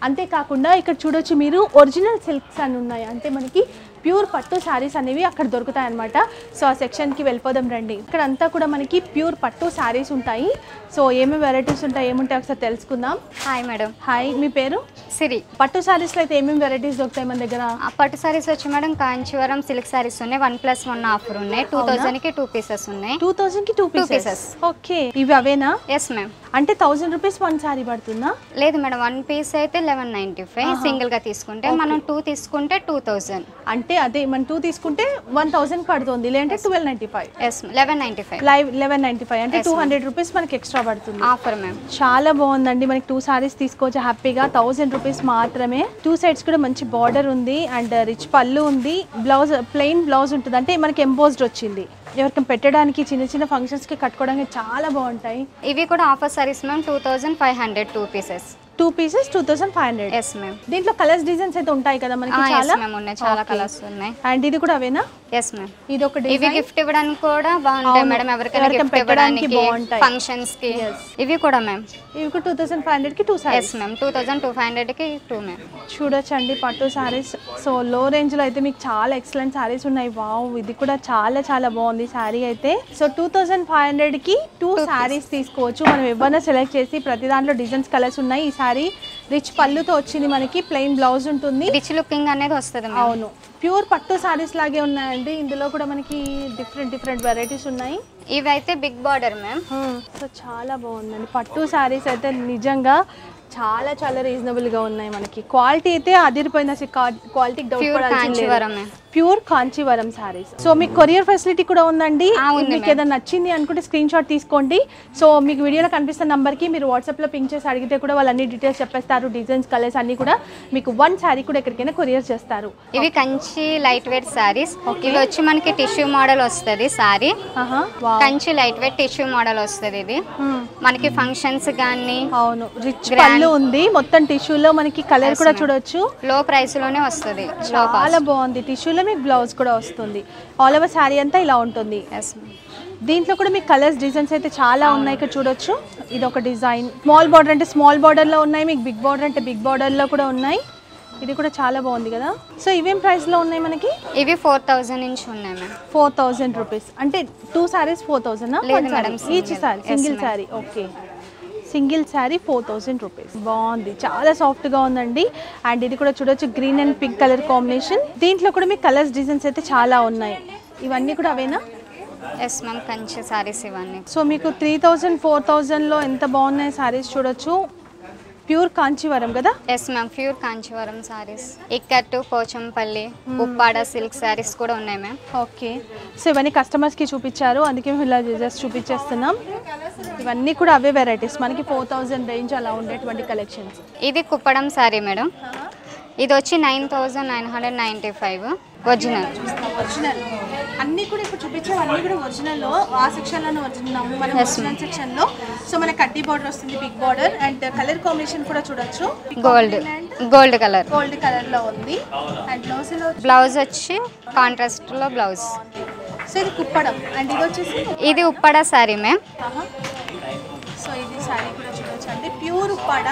అంతేకాకుండా ఇక్కడ చూడొచ్చు మీరు ఒరిజినల్ సిల్క్స్ అని ఉన్నాయి అంటే మనకి ప్యూర్ పట్టు శారీస్ అనేవి అక్కడ దొరుకుతాయి అన్నమాట సో ఆ సెక్షన్కి వెళ్ళిపోదాం రండి ఇక్కడ అంతా కూడా మనకి ప్యూర్ పట్టు శారీస్ ఉంటాయి సో ఏమేమి వెరైటీస్ ఉంటాయి ఏముంటాయి ఒకసారి తెలుసుకుందాం హాయ్ మేడం హాయ్ మీ పేరు సిరి పట్టు శారీస్లో అయితే ఏమేమి వెరైటీస్ దొరుకుతాయి మన దగ్గర పట్టు శారీస్ వచ్చి మేడం కాంచీవరం సిల్క్ శారీస్ ఉన్నాయి 1+1 ఆఫర్ ఉన్నాయి 2000కి 2 పీసెస్ ఉన్నాయి 2000కి 2 పీసెస్ ఓకే ఇవి అవేనా yes ma'am అంటే 1000 రూపాయస్ వన్ సారీ పడుతుందా లేదు మేడం వన్ పీస్ అయితే 1195 సింగిల్ గా తీసుకుంటే మనం 2 తీసుకుంటే 2000 అంటే అదే మనం 2 తీసుకుంటే 1000 పడుతుంది లేదంటే 1295 yes 1195 1195 అంటే 200 రూపాయస్ మనకి ఎక్స్ట్రా పడుతుంది ఆఫర్ మ్యామ్ చాలా బాగుందండి మనకి 2 సారీస్ తీసుకోవచ్చు హ్యాపీగా 1000 రూపాయస్ మాత్రమే 2 సైడ్స్ కూడా మంచి బోర్డర్ ఉంది అండ్ రిచ్ పల్లు ఉంది బ్లౌజ్ ప్లెయిన్ బ్లౌజ్ ఉంటుంది అంటే మనకి ఎంబోస్డ్ వచ్చింది ఎవరికైనా పెట్టడానికి చిన్న చిన్న ఫంక్షన్స్ కి కట్టుకోవడానికి చాలా బాగుంటాయి ఇవి కూడా offer saris ma'am 2500 2 pieces 2 pieces 2500 yes ma'am దీంట్లో కలర్స్ డిజైన్స్ అయితే ఉంటాయి కదా మనకి చాలా yes ma'am ఉన్నాయి చాలా కలర్స్ ఉన్నాయి అండ్ ఇది కూడా అవేనా yes ma'am ఇది ఒక డిజైన్ ఇవి గిఫ్ట్ ఇవ్వడానికి కూడా బాగుంటాయి మేడం ఎవరికైనా గిఫ్ట్ ఇవ్వడానికి ఫంక్షన్స్ కి ఇవి కూడా మ్యామ్ ఇవి కూడా 2500 కి 2 సారీస్ yes ma'am 2200 కి 2 ma'am చూడొచ్చండి పట్టు సారీస్ సో లో రేంజ్ లో అయితే మీకు చాలా ఎక్సలెంట్ సారీస్ ఉన్నాయి వావ్ ఇది కూడా చాలా చాలా బాగుంది సారీ అయితే సో 2500 కి 2 సారీస్ తీసుకోవచ్చు మనం ఎవరైనా సెలెక్ట్ చేసి ప్రతి దాంట్లో డిజైన్స్ కలర్స్ ఉన్నాయి ఈ రిచ్ పళ్ళుతో వచ్చింది మనకి ప్లెయిన్ బ్లౌజ్ ఉంటుంది రిచ్ లుకింగ్ అనేది వస్తుంది అవును ప్యూర్ పట్టు సారీస్ లాగే ఉన్నాయండి ఇందులో కూడా మనకి డిఫరెంట్ డిఫరెంట్ వెరైటీస్ ఉన్నాయి ఇవి అయితే బిగ్ బార్డర్ మ్యామ్ సో చాలా బాగుందండి పట్టు సారీస్ అయితే నిజంగా చాలా చాలా రీజనబుల్ గా ఉన్నాయి మనకి. క్వాలిటీ అయితే అదిరిపోయింది అసలు, క్వాలిటీ డౌట్ పడాల్సిందే. ప్యూర్ కాంచీవరం సారీస్. సో మీకు కొరియర్ ఫెసిలిటీ కూడా ఉందండి. మీకు ఏదైనా నచ్చింది అనుకుంటే స్క్రీన్ షాట్ తీసుకోండి. సో మీకు వీడియోలో కనిపిస్తున్న నంబర్ కి మీరు వాట్సాప్ లో పింగ్ చేసి అడిగితే కూడా వాళ్ళు అన్ని డీటెయిల్స్ చెప్పేస్తారు. డిజైన్స్ కలర్స్ అన్ని కూడా మీకు వన్ సారీ కూడా ఎక్కడికైనా కొరియర్ చేస్తారు. ఇవి కంచి లైట్ వెయిట్ సారీస్. ఇవి వచ్చి మనకి టిష్యూ మోడల్ వస్తుంది sorry. Kanchi light weight tissue model వస్తుంది. ఇది మనకి ఫంక్షన్స్ గానీ అవును రిచ్ పళ్ళు ఉంది. మొత్తం టిష్యూ లో మనకి కలర్ కూడా చూడొచ్చు. లో ప్రైస్ లోనే వస్తుంది. చాలా బాగుంది. టిష్యూలో మీకు బ్లౌజ్ కూడా వస్తుంది. ఆల్ ఓవర్ సారీ అంతా ఇలా ఉంటుంది. దీంట్లో కూడా మీకు కలర్స్ డిజైన్స్ అయితే చాలా ఉన్నాయి ఇక్కడ చూడొచ్చు. ఇది ఒక డిజైన్. స్మాల్ బార్డర్ అంటే స్మాల్ బార్డర్ లో ఉన్నాయి, మీకు బిగ్ బార్డర్ అంటే బిగ్ బార్డర్ లో కూడా ఉన్నాయి. ఇది కూడా చాలా బాగుంది కదా. సో ఇవేం ప్రైస్ లో ఉన్నాయి మనకి? ఇవి 4000 నుంచి ఉన్నాయి మ్యామ్. 4000 రూపీస్ అంటే 2 సారీస్ 4000 ఆ? లేదు madam, each sorry single sorry. Okay, single sari 4000 rupees. బాగుంది, చాలా సాఫ్ట్ గా ఉందండి. అండ్ ఇది కూడా చూడొచ్చు, green and pink colour combination. దీంట్లో కూడా మీకు కలర్స్ డిజైన్స్ అయితే చాలా ఉన్నాయి. ఇవన్నీ కూడా అవేనా? ఎస్ మ్యామ్, కంచి సారీస్ ఇవన్నీ. సో మీకు 3000 4000 లో ఎంత బాగున్నాయి సారీస్ చూడొచ్చు. ప్యూర్ కాంచీవరం కదా? Yes ma'am, pure Kanjeevaram saris. Ikat Pochampally Uppada silk saris కూడా ఉన్నాయి మ్యామ్. ఓకే, సో ఇవన్నీ కస్టమర్స్ కి చూపించారు, అందుకే మేము ఇలా జస్ట్ చూపించేస్తున్నాం. ఇవన్నీ కూడా అవే వెరైటీస్ మనకి 4000 రేంజ్ అలా ఉండేటువంటి కలెక్షన్స్. ఇది కుప్పడం సారీ మేడం. ఇది వచ్చి 9995 ఒరిజినల్. అన్ని కూడా ఇప్పుడు చూపించాం, అన్ని కూడా ఒరిజినల్. ఆ సెక్షన్ లోనే వస్తున్నాము మనం, ఒరిజినల్ సెక్షన్ లో. సో మన కడ్డీ బార్డర్ వస్తుంది, big border. And colour combination కూడా చూడొచ్చు, gold gold colour, gold colour లో ఉంది. అండ్ బ్లౌజ్ లో బ్లౌజ్ వచ్చి కాంట్రాస్ట్ లో బ్లౌజ్. సో ఇది కుప్పడం. అండ్ ఇది వచ్చేసి ఇది ఉప్పాడ సారీ మ్యామ్. సో ఇది సారీ కూడా చూడొచ్చు అండి, ప్యూర్ ఉప్పాడ.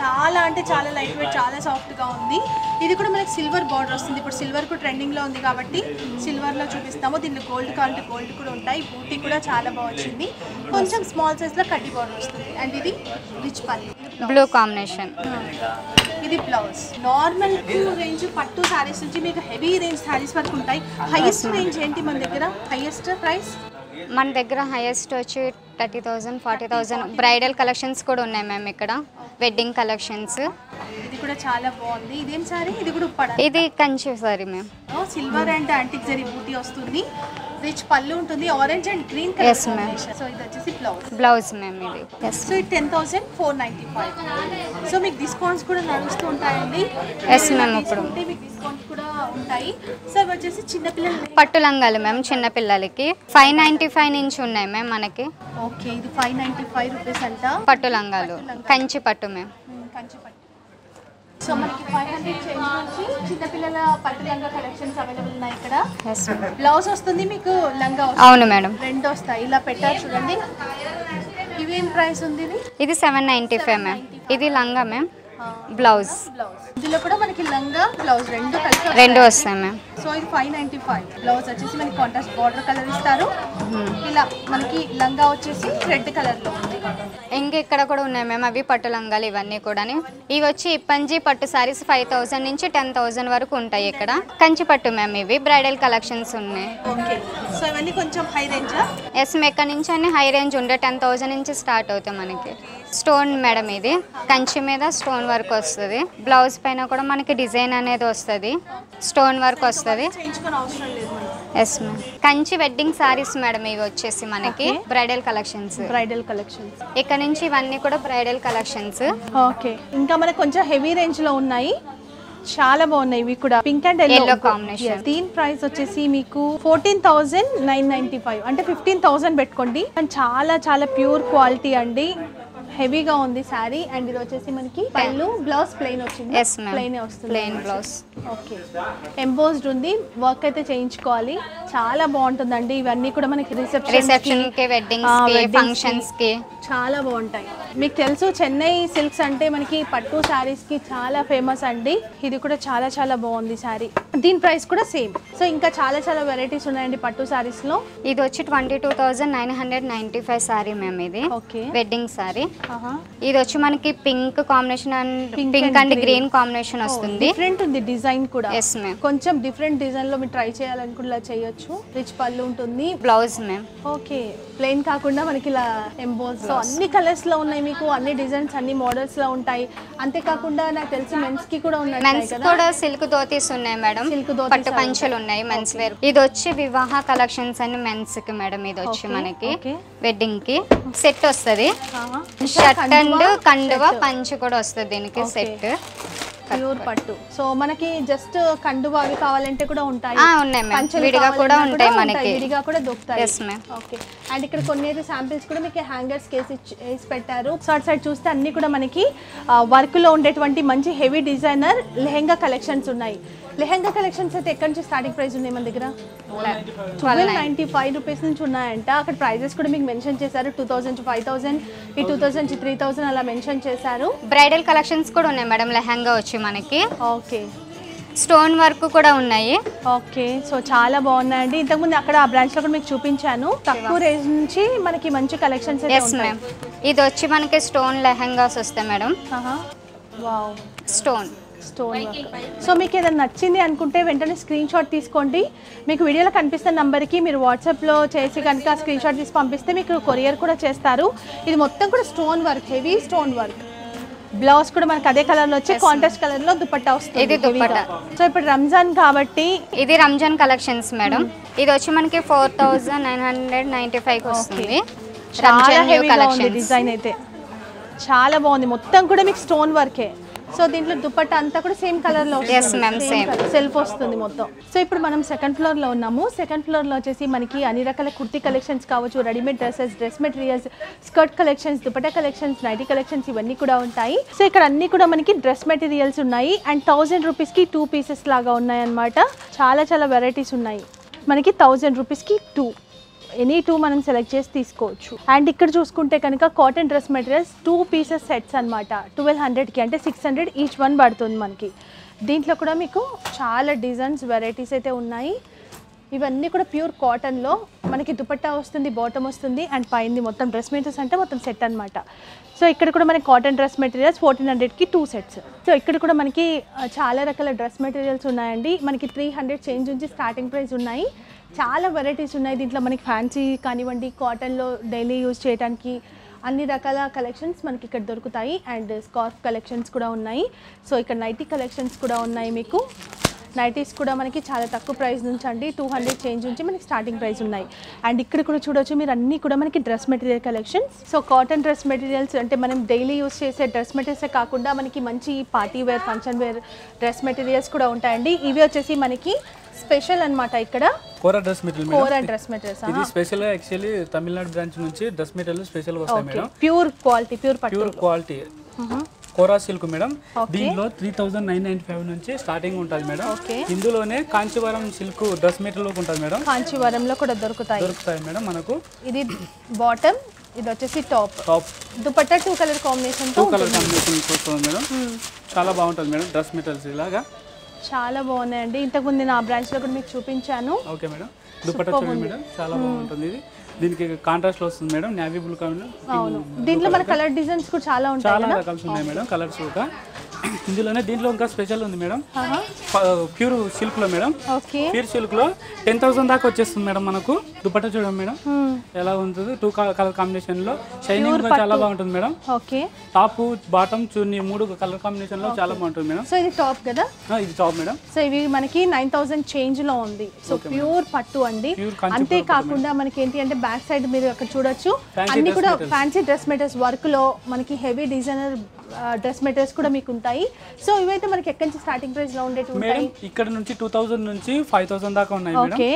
చాలా అంటే చాలా లైట్ వెయిట్, చాలా సాఫ్ట్గా ఉంది. ఇది కూడా మనకి సిల్వర్ బార్డర్ వస్తుంది. ఇప్పుడు సిల్వర్ కూడా ట్రెండింగ్లో ఉంది కాబట్టి సిల్వర్లో చూపిస్తాము. దీంట్లో గోల్డ్ కావాలంటే గోల్డ్ కూడా ఉంటాయి. బూటీ కూడా చాలా బాగా వచ్చింది. కొంచెం స్మాల్ సైజ్లో కడ్డీ బార్డర్ వస్తుంది. అండ్ ఇది రిచ్ పల్లి బ్లూ కాంబినేషన్. ఇది బ్లౌజ్. నార్మల్ రేంజ్ పట్టు శారీస్ నుంచి మీకు హెవీ రేంజ్ శారీస్ వరకు ఉంటాయి. హైయెస్ట్ రేంజ్ ఏంటి మన దగ్గర? హైయెస్ట్ ప్రైస్ మన దగ్గర హైయెస్ట్ వచ్చి 30,000 40,000 బ్రైడల్ కలెక్షన్స్ కూడా ఉన్నాయి మ్యామ్ ఇక్కడ, వెడ్డింగ్ కలెక్షన్స్. ఇది కూడా చాలా బాగుంది. ఇదేం సారీ? ఇది కూడా ఉప్పాడ. ఇది Kanchi sorry ma'am. Silver and antique zari బూటీ వస్తుంది. రిచ్ పళ్ళు ఉంటుంది, orange and green colour. yes ma'am. So ఇది వచ్చేసి బ్లౌజ్. బ్లౌజ్ మ్యామ్ ఇది. సో ఇది 10,495. సో మీకు డిస్కౌంట్స్ కూడా నడుస్తూ ఉంటాయండి. yes ma'am, ఇప్పుడు మీకు డిస్కౌంట్ కూడా ఉంటాయి. సో వచ్చేసి చిన్న పిల్లలు పట్టు లంగాలు మ్యామ్, చిన్న పిల్లలకి 595 నుంచి ఉన్నాయి మ్యామ్ మనకి. ఓకే, ఇది 595 రూపీస్ అంట పట్టు లంగాలు, కంచి పట్టు మ్యామ్, కంచి పట్టు. సో మనకి 500 చేంజ్ నుంచి చిన్న పిల్లల పట్టు లంగా కలెక్షన్స్ అవైలబుల్ ఉన్నాయి ఇక్కడ. బ్లౌజ్ వస్తుంది మీకు, లంగా వస్తుంది. అవును మేడం, రెండు వస్తాయి. ఇలా పెట్టారు చూడండి. ఇవేం ప్రైస్ ఉంది? ఇది 795 మ్యామ్. ఇది లంగా మ్యామ్, బ్లౌజ్. ఇందులో కూడా మనకి లంగా బ్లౌజ్ రెండు కలిసి రెండు వస్తాయి మ్యామ్. సో ఇది 595. బ్లౌజ్ వచ్చేసి మనకి కాంట్రాస్ట్ బార్డర్ కలర్ ఇస్తారు. ఇలా మనకి లంగా వచ్చేసి రెడ్ కలర్ లో ఉంది. ఇంకా ఇక్కడ కూడా ఉన్నాయి మ్యామ్ అవి పట్టు లంగాలు ఇవన్నీ కూడా. ఇవి వచ్చి ఇప్పంజి పట్టు సారీస్ 5000 నుంచి 10,000 వరకు ఉంటాయి ఇక్కడ. కంచి పట్టు మ్యామ్ ఇవి, బ్రైడల్ కలెక్షన్స్ ఉన్నాయి. సో ఇవన్నీ కొంచెం హై రేంజ్. ఎస్, ఇక్కడ నుంచి అన్ని హై రేంజ్ ఉండే 10,000 నుంచి స్టార్ట్ అవుతాయి మనకి. స్టోన్ మేడం ఇది, కంచి మీద స్టోన్ వర్క్ వస్తుంది. బ్లౌజ్ పైన కూడా మనకి డిజైన్ అనేది వస్తుంది, స్టోన్ వర్క్ వస్తుంది. Yes ma'am, Kanchi wedding saris madam ఇవి వచ్చేసి మనకి బ్రైడల్ కలెక్షన్స్. బ్రైడల్ కలెక్షన్స్ ఇక్కడ నుంచి ఇవన్నీ కూడా బ్రైడల్ కలెక్షన్స్. ఓకే, ఇంకా మనకు కొంచెం హెవీ రేంజ్ లో ఉన్నాయి, చాలా బాగున్నాయి ఇవి కూడా. Pink and yellow combination. దీని ప్రైస్ వచ్చేసి మీకు 14,995 అంటే 15,000 పెట్టుకోండి. అండ్ చాలా చాలా ప్యూర్ క్వాలిటీ అండి, హెవీగా ఉంది సారీ. అండ్ ఇది వచ్చేసి మనకి పళ్ళు, బ్లౌజ్ ప్లెయిన్ వచ్చింది. yes ma'am, ప్లెయిన్ వస్తుంది, ప్లెయిన్ బ్లౌజ్. ఓకే, ఎంబోస్డ్ ఉంది, వర్క్ అయితే చేయించుకోవాలి. చాలా బాగుంటుందండి ఇవన్నీ కూడా మనకి. రిసెప్షన్ కి, వెడ్డింగ్స్ కి, ఫంక్షన్స్ కి చాలా బాగుంటాయి. మీకు తెలుసు చెన్నై సిల్క్స్ అంటే మనకి పట్టు సారీస్ కి చాలా ఫేమస్ అండి. ఇది కూడా చాలా చాలా బాగుంది సారీ. దీని ప్రైస్ కూడా సేమ్. సో ఇంకా చాలా చాలా వెరైటీస్ ఉన్నాయండి పట్టు సారీస్ లో. ఇది వచ్చి 22,995 సారీ మ్యామ్ ఇది. Okay, wedding sorry. ఇది వచ్చి మనకి pink combination and pink and green combination వస్తుంది. డిఫరెంట్ ఉంది డిజైన్ కూడా. yes ma'am, కొంచెం డిఫరెంట్ డిజైన్ లో మీరు ట్రై చేయాలనుకున్నా చేయొచ్చు. రిచ్ పళ్ళు ఉంటుంది, బ్లౌజ్ మ్యామ్. ఓకే, ప్లెయిన్ కాకుండా మనకి ఇలా ఎంబోస్. సో అన్ని కలర్స్ లో ఉన్నాయి अन्नी डिजाइन्स अन्नी मॉडल्स ला उंटाई अंते काकुंडा नाकु तेलुसु मेन्स की कूडा उन्नाई मेन्स कूडा सिल्क धोतीस उन्नाई मैडम पट्टु पंचलु उन्नाई मेन्स वेर इदि वच्ची विवाह कलेक्शन्स अन्नी मेन्स की मैडम इदि वच्ची मनकी वेडिंग की सेट वस्तदी शर्ट अंड कंडवा पंच कूडा वस्तदी दीनिकी सेट ప్యూర్ పట్టు సో మనకి జస్ట్ కండువా అవి కావాలంటే కూడా ఉంటాయి ఆ ఉన్నాయి మ్యామ్ విడిగా కూడా ఉంటాయి మనకి విడిగా కూడా దొరుకుతాయి yes ma'am ఓకే అండ్ ఇక్కడ కొన్నేటి శాంపిల్స్ కూడా మీకు హ్యాంగర్స్ కేసి ఇస్ పెట్టారు షార్ట్ సైడ్ చూస్తే అన్ని కూడా మనకి వర్క్ లో ఉండేటువంటి మంచి హెవీ డిజైనర్ లెహంగా కలెక్షన్స్ ఉన్నాయి లెహంగా కలెక్షన్స్ అయితే ఎక్కడ నుంచి స్టార్టింగ్ ప్రైస్ ఉన్నాయి మన దగ్గర 1295 రూపాయస్ నుంచి ఉన్నాయంట అక్కడ ప్రైసెస్ కూడా మీకు మెన్షన్ చేశారు 2000 to 5000 ఈ 2000 to 3000 అలా మెన్షన్ చేశారు బ్రైడల్ కలెక్షన్స్ కూడా ఉన్నాయి మేడం లెహంగా వచ్చి మనకి ఓకే స్టోన్ వర్క్ కూడా ఉన్నాయి ఓకే సో చాలా బాగున్నాయండి ఇంతకు ముందు అక్కడ ఆ బ్రాంచ్ లో కూడా మీకు చూపించాను తక్కువ రేంజ్ నుంచి మనకి మంచి కలెక్షన్స్ అయితే ఉంటాయి ఇది వచ్చి మనకి స్టోన్ లెహంగాస్ వస్తాయి మేడం ఆహా వావ్ స్టోన్ सो मीकु एदन्ना नच्चिंदी अनुकुंटे वेंटने स्क्रीन शॉट तीसुकोंडी मीकु वीडियोलो कनिपिस्तुन्न नंबर की मीरु WhatsApp लो चेसी गनुक स्क्रीन शॉट तीसि पंपिस्ते मीकु कोरियर कूडा चेस्तारु इदि मोत्तं कूडा stone work heavy stone work blouse कूडा मनकु अदे कलर लो वच्चे कांट्रास्ट कलर लो दुपट्टा वस्तुंदी इदि दुपट्टा सो इप्पुडु रमजान काबट्टी इदि रमजान कलेक्शन्स मैडम इदि वच्चे मनकि 4995 की वस्तुंदी रमजान न्यू कलेक्शन डिजाइन अयिते चाला बागुंदी मोत्तं कूडा मीकु स्टोन वर्क ए సో దీంట్లో దుపట్టా అంతా కూడా సేమ్ కలర్ లో వస్తుంది yes ma'am same సెల్ఫ్ వస్తుంది మొత్తం సో ఇప్పుడు మనం సెకండ్ ఫ్లోర్ లో ఉన్నాము సెకండ్ ఫ్లోర్ లో వచ్చేసి మనకి అన్ని రకాల కుర్తి కలెక్షన్స్ కావచ్చు readymade dresses dress materials skirt collections dupatta collections nighty collections ఇవన్నీ కూడా ఉంటాయి సో ఇక్కడ అన్ని కూడా మనకి డ్రెస్ మెటీరియల్స్ ఉన్నాయి అండ్ 1000 రూపాయస్ కి 2 పీసెస్ లాగా ఉన్నాయి అన్నమాట చాలా చాలా వెరైటీస్ ఉన్నాయి మనకి 1000 రూపాయస్ కి 2 ఎనీ 2 మనం సెలెక్ట్ చేసి తీసుకోవచ్చు అండ్ ఇక్కడ చూసుకుంటే కనుక cotton dress materials 2 pieces sets అన్నమాట 1200 కి అంటే 600 ఈచ్ వన్ పడుతుంది మనకి దీంట్లో కూడా మీకు చాలా డిజైన్స్ వెరైటీస్ అయితే ఉన్నాయి ఇవన్నీ కూడా ప్యూర్ కాటన్ లో మనకి దుపట్టా వస్తుంది బాటమ్ వస్తుంది అండ్ పైంది మొత్తం డ్రెస్ మెటీరియల్స్ అంటే మొత్తం సెట్ అన్నమాట సో ఇక్కడ కూడా మనకి కాటన్ డ్రెస్ మెటీరియల్స్ 1400 కి 2 సెట్స్ సో ఇక్కడ కూడా మనకి చాలా రకాల డ్రెస్ మెటీరియల్స్ ఉన్నాయండి మనకి 300 చేంజ్ నుంచి స్టార్టింగ్ ప్రైస్ ఉన్నాయి చాలా వెరైటీస్ ఉన్నాయి దీంట్లో మనకి ఫ్యాన్సీ కానివండి కాటన్ లో డైలీ యూస్ చేయడానికి అన్ని రకాల కలెక్షన్స్ మనకి ఇక్కడ దొరుకుతాయి అండ్ స్కార్ఫ్ కలెక్షన్స్ కూడా ఉన్నాయి సో ఇక్కడ నైటీ కలెక్షన్స్ కూడా ఉన్నాయి మీకు నైటీస్ కూడా మనకి చాలా తక్కువ ప్రైస్ నుంచి అండి 200 చేంజ్ నుంచి మనకి స్టార్టింగ్ ప్రైస్ ఉన్నాయి అండ్ ఇక్కడ కూడా చూడొచ్చు మీరు అన్ని కూడా మనకి dress material collections so cotton dress materials అంటే మనం డైలీ యూస్ చేసే డ్రెస్ మెటీరియల్స్ కాకుండా మనకి మంచి party wear function wear dress materials కూడా ఉంటాయండి ఇవి వచ్చేసి మనకి స్పెషల్ అన్నమాట ఇక్కడ కోరా dress material kora dress materials ఇది స్పెషల్ యాక్చువల్లీ తమిళనాడు బ్రాంచ్ నుంచి డ్రెస్ మెటీరియల్ స్పెషల్ వస్తాయి మేడం ప్యూర్ క్వాలిటీ ప్యూర్ పట్టు pure quality kora silk madam दीनों 3995 నుంచి స్టార్టింగ్ ఉంటది మేడం ఇందులోనే కాంచీవరం సిల్క్ 10 మీటర్ లోకి ఉంటది మేడం కాంచీవరంలో కూడా దొరుకుతాయి మేడం మనకు ఇది బాటమ్ ఇది వచ్చేసి top dupatta two colour combination తో వస్తుంది మేడం చాలా బాగుంటది మేడం డ్రెస్ మెటీరియల్స్ ఇలాగా చాలా బాగున్నాయండి ఇంతకుముందు నేను ఆ బ్రాంచ్ లో కూడా మీకు చూపించాను ఓకే మేడం దుపట్టా చూడండి మేడం చాలా బాగుంటుంది ఇది దీనికి కాంట్రాస్ట్ వస్తుంది మేడం నేవీ బ్లూ కలర్ అవును దీంట్లో మన కలర్ డిజైన్స్ కూడా చాలా ఉంటాయి చాలా రకాలు ఉన్నాయి మేడం కలర్స్ కూడా ఇందులోనే దీంట్లో ఇంకా స్పెషల్ ఉంది మేడం ప్యూర్ సిల్క్ లో మేడం ఓకే ప్యూర్ సిల్క్ లో 10000 దాకా వచ్చేస్తుంది మేడం మనకు దుపట్టా చూడండి మేడం ఎలా ఉంటుంది టూ కలర్ కాంబినేషన్ లో షైనింగ్ గా చాలా బాగుంటుంది madam okay top bottom chunni మూడు కలర్ కాంబినేషన్ లో చాలా బాగుంటుంది మేడం సో ఇది టాప్ కదా ఇది టాప్ మేడం సో ఇది మనకి 9000 చేంజ్ లో ఉంది సో ప్యూర్ పట్టు అండి అంతే కాకుండా మనకి ఏంటి అంటే బ్యాక్ సైడ్ మీరు అక్కడ చూడొచ్చు అన్ని కూడా ఫ్యాన్సీ డ్రెస్ మెటీరియల్స్ వర్క్ లో మనకి హెవీ డిజైనర్ డ్రెస్ మెటీరియల్స్ కూడా మీకు ఉంటాయి సో ఇవైతే మనకి ఎక్కడ నుంచి స్టార్టింగ్ ప్రైస్ లో ఉండేటి ఉంటాయి ఇక్కడ నుంచి 2000 నుంచి 5000 దాకా ఉన్నాయి మేడం ఓకే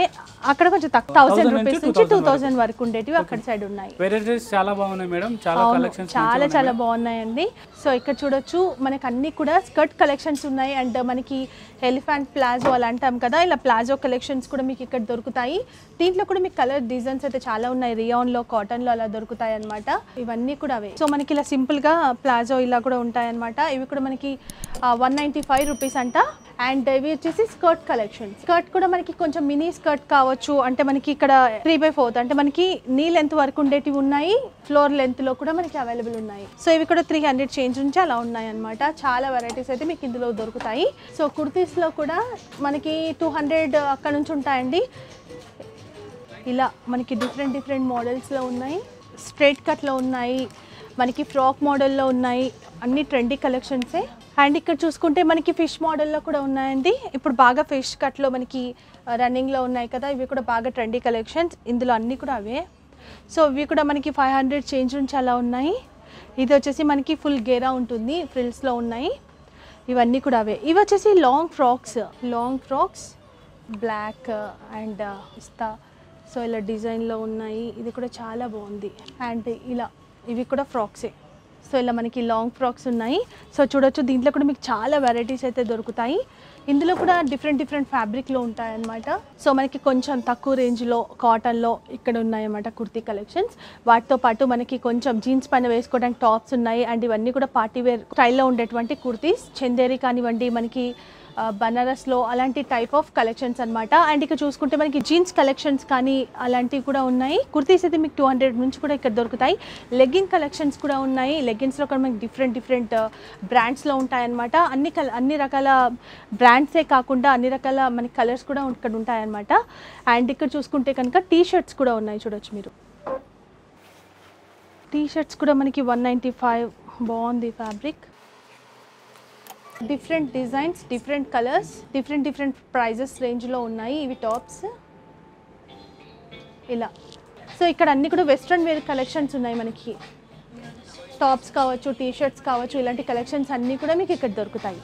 అక్కడ కొంచెం 1000 రూపాయస్ నుంచి 2000 వరకు ఉండేటివి అక్కడ సైడ్ ఉన్నాయి వెరైటీస్ చాలా బాగున్నాయి మేడం చాలా కలెక్షన్స్ చాలా చాలా బాగున్నాయండి సో ఇక్కడ చూడొచ్చు మనకి అన్ని కూడా స్కర్ట్ కలెక్షన్స్ ఉన్నాయి అండ్ మనకి ఎలిఫెంట్ ప్లాజో అలాంటాం కదా ఇలా ప్లాజో కలెక్షన్స్ కూడా మీకు ఇక్కడ దొరుకుతాయి దీంట్లో కూడా మీకు కలర్ డిజైన్స్ అయితే చాలా ఉన్నాయి రియాన్ లో కాటన్ లో అలా దొరుకుతాయి అన్నమాట ఇవన్నీ కూడా అవే సో మనకి ఇలా సింపుల్ గా ప్లాజో ఇలా కూడా ఉంటాయి అన్నమాట ఇవి కూడా మనకి 195 రూపీస్ అంట అండ్ ఇవి వచ్చేసి స్కర్ట్ కలెక్షన్ స్కర్ట్ కూడా మనకి కొంచెం మినీ స్కర్ట్ కావచ్చు అంటే మనకి ఇక్కడ 3/4 అంటే మనకి నీ లెంత్ వరకు ఉండేటివి ఉన్నాయి ఫ్లోర్ లెంత్ లో కూడా మనకి అవైలబుల్ ఉన్నాయి సో ఇవి కూడా 300 చేంజ్ నుంచి అలా ఉన్నాయి అన్నమాట చాలా వెరైటీస్ అయితే మీకు ఇందులో దొరుకుతాయి సో కుర్తీస్ లో కూడా మనకి 200 అక్కడ నుంచి ఉంటాయండి ఇలా మనకి డిఫరెంట్ మోడల్స్ లో ఉన్నాయి స్ట్రైట్ కట్ లో ఉన్నాయి मन की फ्रॉक मॉडल उन्नाई अन्नी ट्रेंडी कलेक्शन्स अंड इक्कड चूसुकुंटे मन की फिश मॉडल उन्नायंडी इप्पुडु बागा फिश कट लो मन की रनिंग लो उन्नाई कदा इवि कूडा बागा ट्रेंडी कलेक्शन्स इंदुलो अन्नी कूडा अवे सो इवि कूडा मन की 500 चेंज नुंचि अला उन्नाई इदि वच्चेसी मन की फुल गेरा उंटुंदी फ्रिल्स लो उन्नाई इवन्नी कूडा अवे इवि वच्चेसी लांग फ्रॉक्स ब्लैक अंड पिस्ता सो इला डिजाइन लो उन्नाई इदि कूडा चाला बागुंदी अंड इला ఇవి కూడా ఫ్రాక్స్ సో ఇలా మనకి లాంగ్ ఫ్రాక్స్ ఉన్నాయి సో చూడొచ్చు దీంట్లో కూడా మీకు చాలా వెరైటీస్ అయితే దొరుకుతాయి ఇందులో కూడా డిఫరెంట్ డిఫరెంట్ ఫ్యాబ్రిక్ లో ఉంటాయి అన్నమాట సో మనకి కొంచెం తక్కువ రేంజ్ లో కాటన్ లో ఇక్కడ ఉన్నాయి అన్నమాట కుర్తీ కలెక్షన్స్ వాటితో పాటు మనకి కొంచెం జీన్స్ పైన వేసుకోవడానికి టాప్స్ ఉన్నాయి అండ్ ఇవన్నీ కూడా పార్టీ వేర్ స్టైల్ లో ఉండేటువంటి కుర్తీస్ చందేరి కానివండి మనకి बनारस लो अलांटी टाइप ऑफ कलेक्शन्स अन्नमाट अंड इक चूसुकुंटे मनकी जीन्स कलेक्शन्स कानी अलांटी कूडा उन्नाई कुर्तीस अयिते मीकु 200 नुंची कूडा इक्कड दोरुकुताई लेगिंग कलेक्शन्स कूडा उन्नाई लेगिंग्स लो मनकी डिफरेंट डिफरेंट ब्रांड्स लो उंटाई अन्नमाट अन्नी रकाल ब्रांड्स ए काकुंडा अन्नी रकाल मनकी कलर्स कूडा इक्कड उंटाई अन्नमाट अंड इक्कड चूसुकुंटे कनुक टी शर्ट्स कूडा उन्नाई चूडొచ్చు मीरु टी शर्ट्स कूडा मनकी 195 बागुंदी fabric different designs different colours different different prices range लो उन्नाई इवी टॉप्स इला सो इक्कड अन्नी कूडा वेस्टर्न वेर कलेक्शन्स उन्नाई मनकी टॉप्स कावच्चु टी शर्ट्स कावच्चु इलांटी कलेक्शन्स अन्नी कूडा मीकु इक्कड दोरुकुताई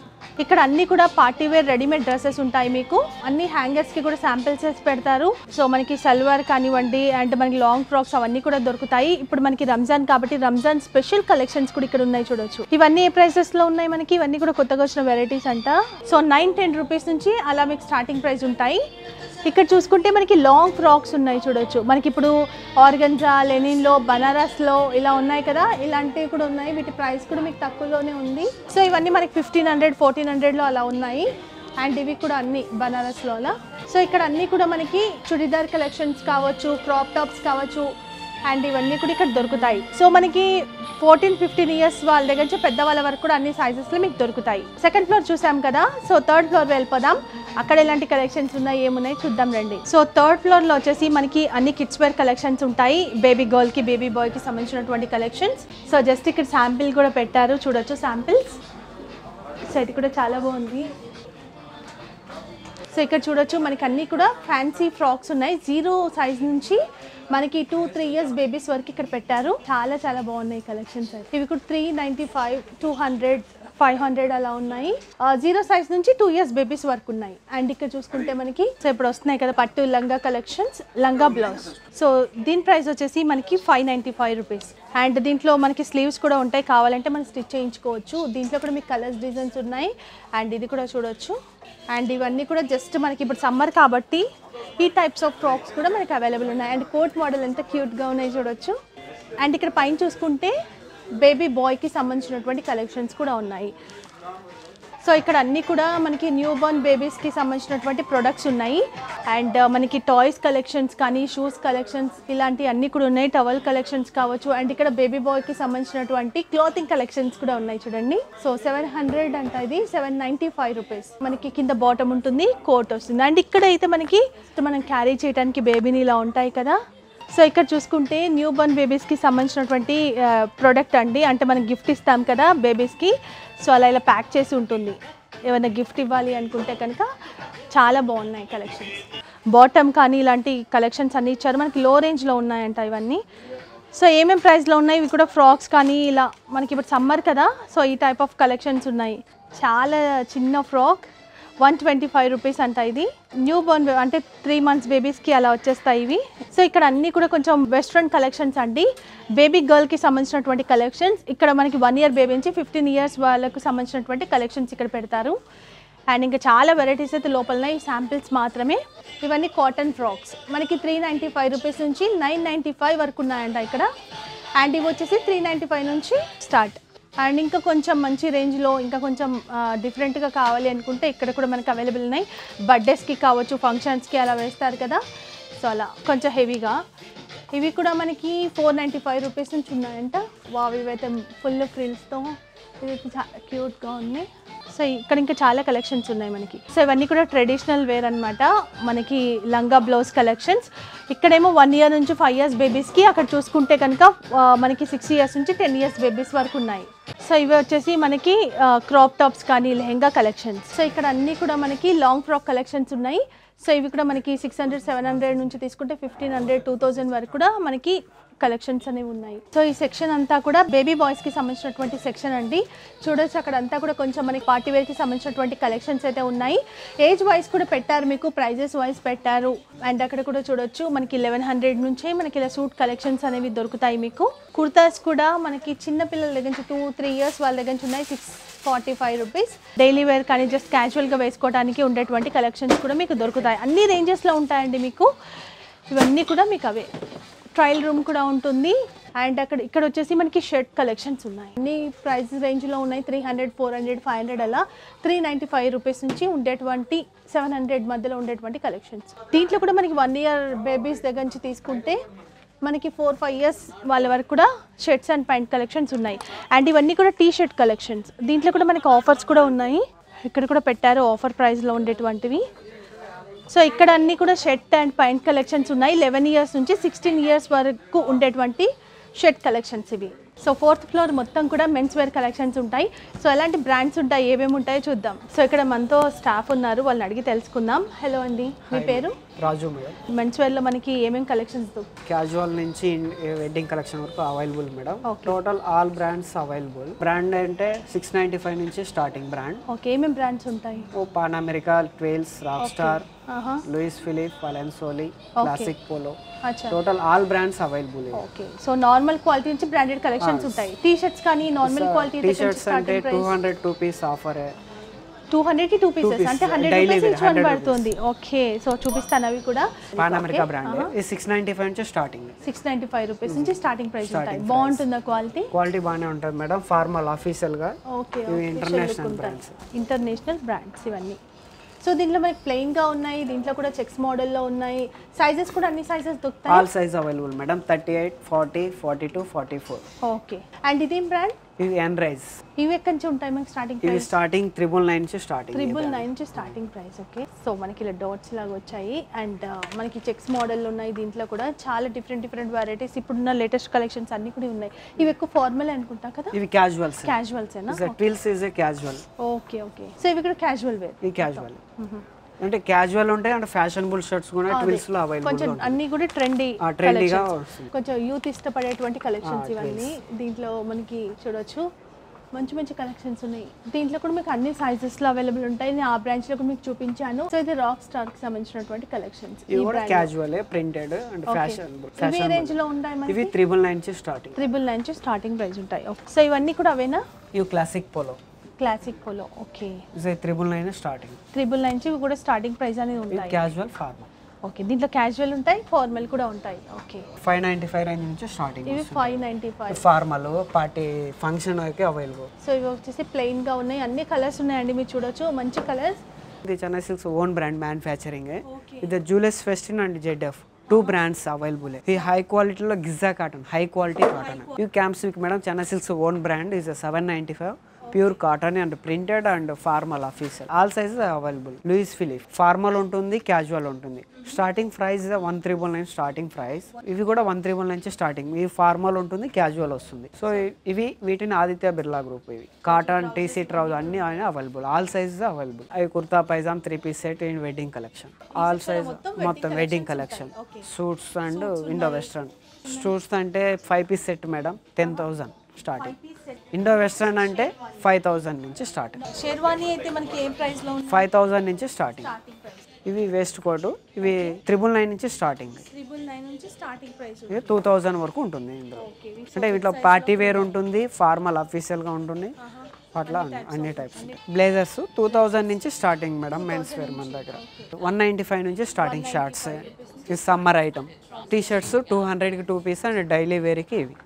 इक्कड अन्नी कूडा पार्टी वेर रेडीमेड ड्रेसेस उंटाई मीकु अन्नी हैंगर्स की कूडा सैंपल्स पेडतारू सो मनकी सलवार कानिवंडी अंड मनकी लांग फ्रॉक्स अवन्नी कूडा दोरुकुताई इप्पुडु मनकी रमजान काबट्टी रमजान स्पेशल कलेक्शन्स कूडा इक्कड उन्नाई चूडొచ్చు इवन्नी ए प्राइसेस लो उन्नाई मनकी इवन्नी कूडा కొత్తగా వచ్చిన వెరైటీస్ అంట సో 9-10 రూపాయస్ నుంచి అలా మీకు స్టార్టింగ్ ప్రైస్ ఉంటాయి ఇక్కడ చూసుకుంటే మనకి లాంగ్ ఫ్రాక్స్ ఉన్నాయి చూడొచ్చు మనకి ఇప్పుడు ఆర్గంజా లెనిన్ లో బనారస్ లో ఇలా ఉన్నాయి కదా ఇలాంటి కూడా ఉన్నాయి వీటి ప్రైస్ కూడా మీకు తక్కువలోనే ఉంది సో ఇవన్నీ మనకి 1500 1400 లో అలా ఉన్నాయి అండ్ ఇవి కూడా అన్ని బనారస్ లో అలా సో ఇక్కడ అన్ని కూడా మనకి చుడిదార్ కలెక్షన్స్ కావచ్చు క్రాప్ టాప్స్ కావచ్చు అండ్ ఇవన్నీ కూడా ఇక్కడ దొరుకుతాయి సో మనకి 14-15 ఇయర్స్ వాళ్ళ దగ్గర నుంచి పెద్ద వాళ్ళ వరకు కూడా అన్ని సైజెస్ లో మీకు దొరుకుతాయి సెకండ్ ఫ్లోర్ చూసాం కదా సో థర్డ్ ఫ్లోర్ వెళ్ళిపోదాం అక్కడ ఎలాంటి కలెక్షన్స్ ఉన్నాయి ఏమున్నాయి చూద్దాం రండి సో థర్డ్ ఫ్లోర్ లో వచ్చేసి మనకి అన్ని కిడ్స్ వేర్ కలెక్షన్స్ ఉంటాయి బేబీ గర్ల్ కి బేబీ బాయ్ కి సంబంధించినటువంటి కలెక్షన్స్ సో జస్ట్ ఇక్కడ శాంపిల్ కూడా పెట్టారు చూడొచ్చు శాంపిల్స్ సో ఇది కూడా చాలా బాగుంది సో ఇక్కడ చూడొచ్చు మనకి అన్ని కూడా ఫ్యాన్సీ ఫ్రాక్స్ ఉన్నాయి 0 సైజ్ నుంచి మనకి 2-3 ఇయర్స్ బేబీస్ వరకు ఇక్కడ పెట్టారు చాలా చాలా బాగున్నాయి కలెక్షన్స్ ఇవి కూడా 395 200 500 అలా ఉన్నాయి 0 సైజ్ నుంచి 2 ఇయర్స్ బేబీస్ వరకు ఉన్నాయి అండ్ ఇక్కడ చూసుకుంటే మనకి సో ఇప్పుడు వస్తున్నాయి కదా పట్టు లంగా కలెక్షన్స్ లంగా బ్లౌజ్ సో దీని ప్రైస్ వచ్చేసి మనకి 595 రూపాయస్ అండ్ దీంట్లో మనకి స్లీవ్స్ కూడా ఉంటాయి కావాలంటే మనం స్టిచ్ చేయించుకోవచ్చు దీంట్లో కూడా మీకు కలర్స్ డిజైన్స్ ఉన్నాయి అండ్ ఇది కూడా చూడొచ్చు అండ్ ఇవన్నీ కూడా జస్ట్ మనకి ఇప్పుడు సమ్మర్ కాబట్టి ఈ టైప్స్ ఆఫ్ ఫ్రాక్స్ కూడా మనకి అవైలబుల్ ఉన్నాయి అండ్ కోట్ మోడల్ ఎంత క్యూట్ గా ఉన్నాయి చూడొచ్చు అండ్ ఇక్కడ పైన చూసుకుంటే బేబీ బాయ్ కి సంబంధించినటువంటి కలెక్షన్స్ కూడా ఉన్నాయి సో ఇక్కడ అన్ని కూడా మనకి న్యూ బోర్న్ బేబీస్ కి సంబంధించినటువంటి ప్రొడక్ట్స్ ఉన్నాయి అండ్ మనకి టాయ్స్ కలెక్షన్స్ కానీ షూస్ కలెక్షన్స్ ఇలాంటి అన్ని కూడా ఉన్నాయి టవల్ కలెక్షన్స్ కావచ్చు అండ్ ఇక్కడ బేబీ బాయ్ కి సంబంధించినటువంటి క్లాతింగ్ కలెక్షన్స్ కూడా ఉన్నాయి చూడండి సో 700 అంటే ఇది 795 రూపాయస్ మనకి కింద బాటమ్ ఉంటుంది కోట్ వస్తుంది అండ్ ఇక్కడ అయితే మనకి మనం క్యారీ చేయడానికి బేబీని ఇలా ఉంటాయి కదా సో ఇక్కడ చూసుకుంటే న్యూ బోర్న్ బేబీస్ కి సంబంధించినటువంటి ప్రొడక్ట్ అండి అంటే మనం గిఫ్ట్ ఇస్తాం కదా బేబీస్ కి సో అలా ఇలా ప్యాక్ చేసి ఉంటుంది ఏమైనా గిఫ్ట్ ఇవ్వాలి అనుకుంటే కనుక చాలా బాగున్నాయి కలెక్షన్స్ బాటమ్ కానీ ఇలాంటి కలెక్షన్స్ అన్ని ఇచ్చారు మనకి లో రేంజ్ లో ఉన్నాయంట ఇవన్నీ సో ఏమేం ప్రైస్ లో ఉన్నాయి ఇవి కూడా ఫ్రాక్స్ కానీ ఇలా మనకి ఇప్పుడు సమ్మర్ కదా సో ఈ టైప్ ఆఫ్ కలెక్షన్స్ ఉన్నాయి చాలా చిన్న ఫ్రాక్ 125 రూపీస్ అంట ఇది న్యూ బోర్న్ అంటే 3 మంత్స్ బేబీస్ కి అలా వచ్చేస్తాయి ఇవి సో ఇక్కడ అన్ని కూడా కొంచెం వెస్ట్రన్ కలెక్షన్స్ అండి బేబీ గర్ల్ కి సంబంధించినటువంటి కలెక్షన్స్ ఇక్కడ మనకి 1 ఇయర్ బేబీ నుంచి 15 ఇయర్స్ వాళ్ళకు సంబంధించినటువంటి కలెక్షన్స్ ఇక్కడ పెడతారు అండ్ ఇంకా చాలా వెరైటీస్ అయితే లోపలనే ఈ శాంపిల్స్ మాత్రమే ఇవన్నీ కాటన్ ఫ్రాక్స్ మనకి 395 రూపీస్ నుంచి 995 వరకు ఉన్నాయంట ఇక్కడ అండ్ ఇవి వచ్చేసి 395 నుంచి స్టార్ట్ అండ్ ఇంకా కొంచెం మంచి రేంజ్లో ఇంకా కొంచెం డిఫరెంట్గా కావాలి అనుకుంటే ఇక్కడ కూడా మనకు అవైలబుల్ ఉన్నాయి బర్త్డేస్కి కావచ్చు ఫంక్షన్స్కి అలా వేస్తారు కదా సో అలా కొంచెం హెవీగా ఇవి కూడా మనకి 495 రూపీస్ నుంచి ఉన్నాయంట వావ్ ఇవైతే ఫుల్ ఫ్రిల్స్తో ఇవి క్యూట్గా ఉన్నాయి సో ఇక్కడ ఇంకా చాలా కలెక్షన్స్ ఉన్నాయి మనకి. సో ఇవన్నీ కూడా ట్రెడిషనల్ వేర్ అన్నమాట. మనకి లంగా బ్లౌజ్ కలెక్షన్స్ ఇక్కడేమో 1 ఇయర్ నుంచి 5 ఇయర్స్ బేబీస్ కి, అక్కడ చూసుకుంటే కనుక మనకి 6 ఇయర్స్ నుంచి 10 ఇయర్స్ బేబీస్ వరకు ఉన్నాయి. సో ఇవి వచ్చేసి మనకి క్రాప్ టాప్స్ కానీ లెహంగా కలెక్షన్స్. సో ఇక్కడ అన్నీ కూడా మనకి లాంగ్ ఫ్రాక్ కలెక్షన్స్ ఉన్నాయి. సో ఇవి కూడా మనకి 600, 700 నుంచి తీసుకుంటే 1500, 2000 వరకు కూడా మనకి కలెక్షన్స్ అనేవి ఉన్నాయి. సో ఈ సెక్షన్ అంతా కూడా బేబీ బాయ్స్కి సంబంధించినటువంటి సెక్షన్ అండి. చూడొచ్చు అక్కడ అంతా కూడా కొంచెం మనకి పార్టీ వేర్కి సంబంధించినటువంటి కలెక్షన్స్ అయితే ఉన్నాయి. ఏజ్ వైజ్ కూడా పెట్టారు, మీకు ప్రైజెస్ వైజ్ పెట్టారు. అండ్ అక్కడ కూడా చూడొచ్చు మనకి 1100 నుంచే మనకి ఇలా సూట్ కలెక్షన్స్ అనేవి దొరుకుతాయి. మీకు కుర్తాస్ కూడా మనకి చిన్న పిల్లల దగ్గర నుంచి 2-3 ఇయర్స్ వాళ్ళ దగ్గర నుంచి ఉన్నాయి. 645 రూపీస్. డైలీ వేర్ కానీ జస్ట్ క్యాజువల్గా వేసుకోవడానికి ఉండేటువంటి కలెక్షన్స్ కూడా మీకు దొరుకుతాయి. అన్ని రేంజెస్లో ఉంటాయండి మీకు. ఇవన్నీ కూడా మీకు అవే. ట్రయల్ రూమ్ కూడా ఉంటుంది. అండ్ ఇక్కడ వచ్చేసి మనకి షర్ట్ కలెక్షన్స్ ఉన్నాయి. అన్ని ప్రైస్ రేంజ్లో ఉన్నాయి. 300, 400, 500 అలా 395 రూపీస్ నుంచి ఉండేటువంటి 700 మధ్యలో ఉండేటువంటి కలెక్షన్స్. దీంట్లో కూడా మనకి 1 ఇయర్ బేబీస్ దగ్గర నుంచి తీసుకుంటే మనకి 4-5 ఇయర్స్ వాళ్ళ వరకు కూడా షర్ట్స్ అండ్ ప్యాంట్ కలెక్షన్స్ ఉన్నాయి. అండ్ ఇవన్నీ కూడా టీ షర్ట్ కలెక్షన్స్. దీంట్లో కూడా మనకి ఆఫర్స్ కూడా ఉన్నాయి. ఇక్కడ కూడా పెట్టారు ఆఫర్ ప్రైస్లో ఉండేటువంటివి. సో ఇక్కడ అన్నీ కూడా షర్ట్ అండ్ ప్యాంట్ కలెక్షన్స్ ఉన్నాయి. 11 ఇయర్స్ నుంచి 16 ఇయర్స్ వరకు ఉండేటువంటి షర్ట్ కలెక్షన్స్ ఇవి. సో 4th ఫ్లోర్ మొత్తం కూడా మెన్స్ వేర్ కలెక్షన్స్ ఉంటాయి. సో ఎలాంటి బ్రాండ్స్ ఉంటాయి, ఏమేమి ఉంటాయో చూద్దాం. సో ఇక్కడ మనతో స్టాఫ్ ఉన్నారు, వాళ్ళని అడిగి తెలుసుకుందాం. హలో అండి, మీ పేరు? రాజు. మేడం, మెన్స్ వేర్లో మనకి ఏమేమి కలెక్షన్స్? క్యాజువల్ నుంచి వెడ్డింగ్ కలెక్షన్ వరకు available madam. Total all brands available. Brand అంటే 695 నుంచి స్టార్టింగ్ బ్రాండ్. ఓకే, ఏమేమి బ్రాండ్స్ ఉంటాయి? Pan America, Twills, Rock Star, లూయిస్ ఫిలిప్, పలెన్సోలి, Classic Polo. Total all brands available. Okay, so normal quality నుంచి branded collections ఉంటాయి. T shirts కానీ normal quality T shirts అంటే 202 piece offer. 200 కి 2 pieces అంటే 100 రూపాయస్ ఈచ్ వన్ పడుతుంది. ఓకే, సో చూపిస్తాను అవి కూడా. పాన్ అమెరికా బ్రాండ్ ఇది 695 నుంచి స్టార్టింగ్. 695 రూపాయస్ నుంచి స్టార్టింగ్ ప్రైస్ ఉంటాయి. బాగుంటుందా క్వాలిటీ? క్వాలిటీ బానే ఉంటుంది మేడం. ఫార్మల్ ఆఫీషియల్ గా. ఓకే, ఇవి ఇంటర్నేషనల్ బ్రాండ్స్. ఇంటర్నేషనల్ బ్రాండ్స్ ఇవన్నీ. సో దీంట్లో మనకి ప్లెయిన్గా ఉన్నాయి, దీంట్లో కూడా చెక్స్ మోడల్లో ఉన్నాయి. సైజెస్ కూడా అన్ని సైజెస్ దొరుకుతాయి. All size available madam. 38, 40, 42, 44. Okay, and ఇదేం బ్రాండ్? ఇవి ఎన్రైజ్. ఇవి ఎక్కడి నుంచి ఉంటాయి మనకి స్టార్టింగ్? ఇవి స్టార్టింగ్ 999 నుంచి స్టార్టింగ్. 999 నుంచి స్టార్టింగ్ ప్రైస్. ఓకే, సో మనకి ఇలా డాట్స్ లాగా వచ్చాయి. అండ్ మనకి చెక్స్ మోడల్ ఉన్నాయి. దీంట్లో కూడా చాలా డిఫరెంట్ వెరైటీస్ ఇప్పుడున్న లేటెస్ట్ కలెక్షన్స్ అన్ని కూడా ఉన్నాయి. ఇవి ఎక్కువ ఫార్మల్ అనుకుంటా కదా? ఇవి క్యాజువల్స్. క్యాజువల్సేనా? Twills is a casual. Okay, okay, so ఇవి కూడా క్యాజువల్ వేర్. ఇవి క్యాజువల్ అంటే క్యాజువల్ ఉంటాయి. అండ్ ఫ్యాషనబుల్ షర్ట్స్ కూడా ట్విల్స్ లో అవైలబుల్. కొంచెం అన్ని కూడా ట్రెండీగా కొంచెం యూత్ ఇష్టపడేటువంటి కలెక్షన్స్ ఇవన్నీ. దీంట్లో మనకి చూడొచ్చు మంచి కలెక్షన్స్ ఉన్నాయి. దీంట్లో కూడా మీకు అన్ని సైజెస్ లో అవైలబుల్ ఉంటాయి. నేను ఆ బ్రాంచ్ లో కూడా మీకు చూపించాను. సో ఇది రాక్ స్టార్ కి సంబంధించినటువంటి కలెక్షన్స్. ఇది కూడా క్యాజువల్ ప్రింటెడ్ అండ్ ఫ్యాషనబుల్. ఇవి రేంజ్ లో ఉంటాయి మనకి. ఇవి 399 నుంచి స్టార్టింగ్. 399 నుంచి స్టార్టింగ్ ప్రైస్ ఉంటాయి. సో ఇవన్నీ కూడా అవేనా? ఇవి classic polo. Classic polo. Okay, ఇది 999 స్టార్టింగ్. 999 నుంచి కూడా స్టార్టింగ్ ప్రైస్ అనేది ఉంటాయి. Casual, formal. ఓకే, దీంట్లో క్యాజువల్ ఉంటాయి, ఫార్మల్ కూడా ఉంటాయి. ఓకే, 595 రేంజ్ నుంచి స్టార్టింగ్. ఇవి 595. ఫార్మల్, పార్టీ, ఫంక్షన్ అయితే అవైలబుల్. సో ఇవి వచ్చేసి ప్లెయిన్ గా ఉన్నాయి. అన్ని కలర్స్ ఉన్నాయండి, మీరు చూడొచ్చు మంచి కలర్స్. ఇది చెన్నై సిల్క్స్ own brand manufacturing. ఇది జూలెస్ ఫెస్టిన్ అండ్ జెడ్ఎఫ్ 2 బ్రాండ్స్ అవైలబుల్. ఇది హై క్వాలిటీలో Giza cotton, high quality cotton. ఇవి క్యాంప్సిక్ madam, చెన్నై సిల్క్స్ own brand. ఇది 795. Pure cotton and printed and formal officer. All sizes available. లూయిస్ ఫిలిప్ formal ఉంటుంది, casual ఉంటుంది. Starting price 1399 starting price. ఇవి కూడా 1399 నుంచి స్టార్టింగ్. ఇవి ఫార్మల్ ఉంటుంది, క్యాజువల్ వస్తుంది. సో ఇవి వీటిని ఆదిత్య బిర్లా గ్రూప్. ఇవి కాటన్, టీసీ, ట్రౌజర్ అన్ని అవైలబుల్. All sizes available. అవి kurta, pyjama, 3 piece set and wedding collection. All size మొత్తం wedding collection. Suits and Indo western. Suits అంటే 5 piece set madam, 10,000 starting. Indo western అంటే 5000 నుంచి స్టార్టింగ్. షేర్వానీ అయితే మనకి ఏ ప్రైస్ లో? 5000 నుంచి స్టార్టింగ్. ఇవి వేస్ట్ కోట్. ఇవి 999 నుంచి స్టార్టింగ్. 999 నుంచి స్టార్టింగ్ ప్రైస్. ఇది 2000 వరకు ఉంటుంది. ఇందులో అంటే వీటిలో పార్టీ వేర్ ఉంటుంది, ఫార్మల్ ఆఫీషియల్ గా ఉంటుంది, అట్లా అన్ని టైప్స్. బ్లేజర్స్ 2000 నుంచి స్టార్టింగ్ మేడం. మెన్స్ వేర్ మన దగ్గర 195 నుంచి స్టార్టింగ్. షార్ట్స్ ఇది సమ్మర్ ఐటమ్. టీ షర్ట్స్ 200కి 2 పీస్ అండ్ డైలీ వేర్కి ఇవి.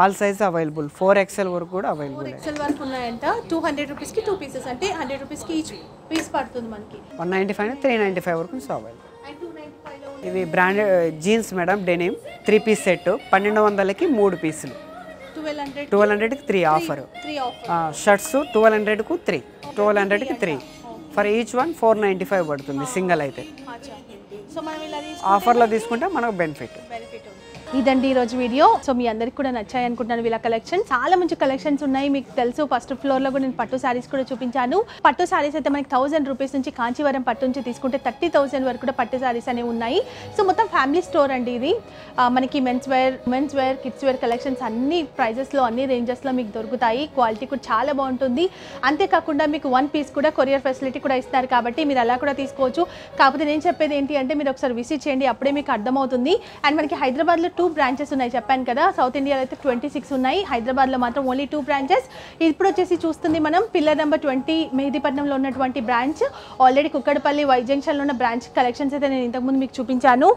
All size available. 4XL వరకు కూడా అవైలబుల్. 4XL వరకు ఉన్నాయంట. 200 రూపీస్ కి 2 పీసెస్ అంటే 100 రూపీస్ కి ఈచ్ పీస్ పడుతుంది మనకి. 195 395 వరకు అవైలబుల్. ఇవి brand jeans madam, denim 3 piece set 1200కి 3 పీసులు. 1200 3 ఆఫర్ షర్ట్స్ 1200 కు 3 1200 కి 3 ఫర్ ఈచ్ వన్ 495 పడుతుంది సింగల్ అయితే సో మనం ఇలా ఆఫర్ లో తీసుకుంటే మనకు బెనిఫిట్ ఇదండి ఈ రోజు వీడియో సో మీ అందరికి కూడా నచ్చాయి అనుకుంటున్నాను వీళ్ళ కలెక్షన్ చాలా మంచి కలెక్షన్స్ ఉన్నాయి మీకు తెలుసు ఫస్ట్ ఫ్లోర్ లో కూడా నేను పట్టు సారీస్ కూడా చూపించాను పట్టు సారీస్ అయితే మనకి 1000 రూపాయస్ నుంచి కాంచీవరం పట్టు నుంచి తీసుకుంటే 30000 వరకు కూడా పట్టు సారీస్ అనే ఉన్నాయి సో మొత్తం ఫ్యామిలీ స్టోర్ అండి ఇది మనకి men's wear women's wear kids wear collections అన్ని ప్రైజెస్ లో అన్ని రేంజెస్ లో మీకు దొరుకుతాయి క్వాలిటీ కూడా చాలా బాగుంటుంది అంతేకాకుండా మీకు వన్ పీస్ కూడా కొరియర్ ఫెసిలిటీ కూడా ఇస్తారు కాబట్టి మీరు అలా కూడా తీసుకోవచ్చు కాకపోతే నేను చెప్పేది ఏంటి అంటే మీరు ఒకసారి విజిట్ చేయండి అప్పుడే మీకు అర్థమవుతుంది అండ్ మనకి హైదరాబాద్లో 2 బ్రాంచెస్ ఉన్నాయి చెప్పాను కదా సౌత్ ఇండియాలో అయితే 26 ఉన్నాయి హైదరాబాద్లో మాత్రం ఓన్లీ 2 బ్రాంచెస్ ఇప్పుడు వచ్చేసి చూస్తుంది మనం పిల్లర్ నెంబర్ 20 మెహదీపట్నంలో ఉన్నటువంటి బ్రాంచ్ ఆల్రెడీ కుక్కడపల్లి వై జంక్షన్లో ఉన్న బ్రాంచ్ కలెక్షన్స్ అయితే నేను ఇంతకుముందు మీకు చూపించాను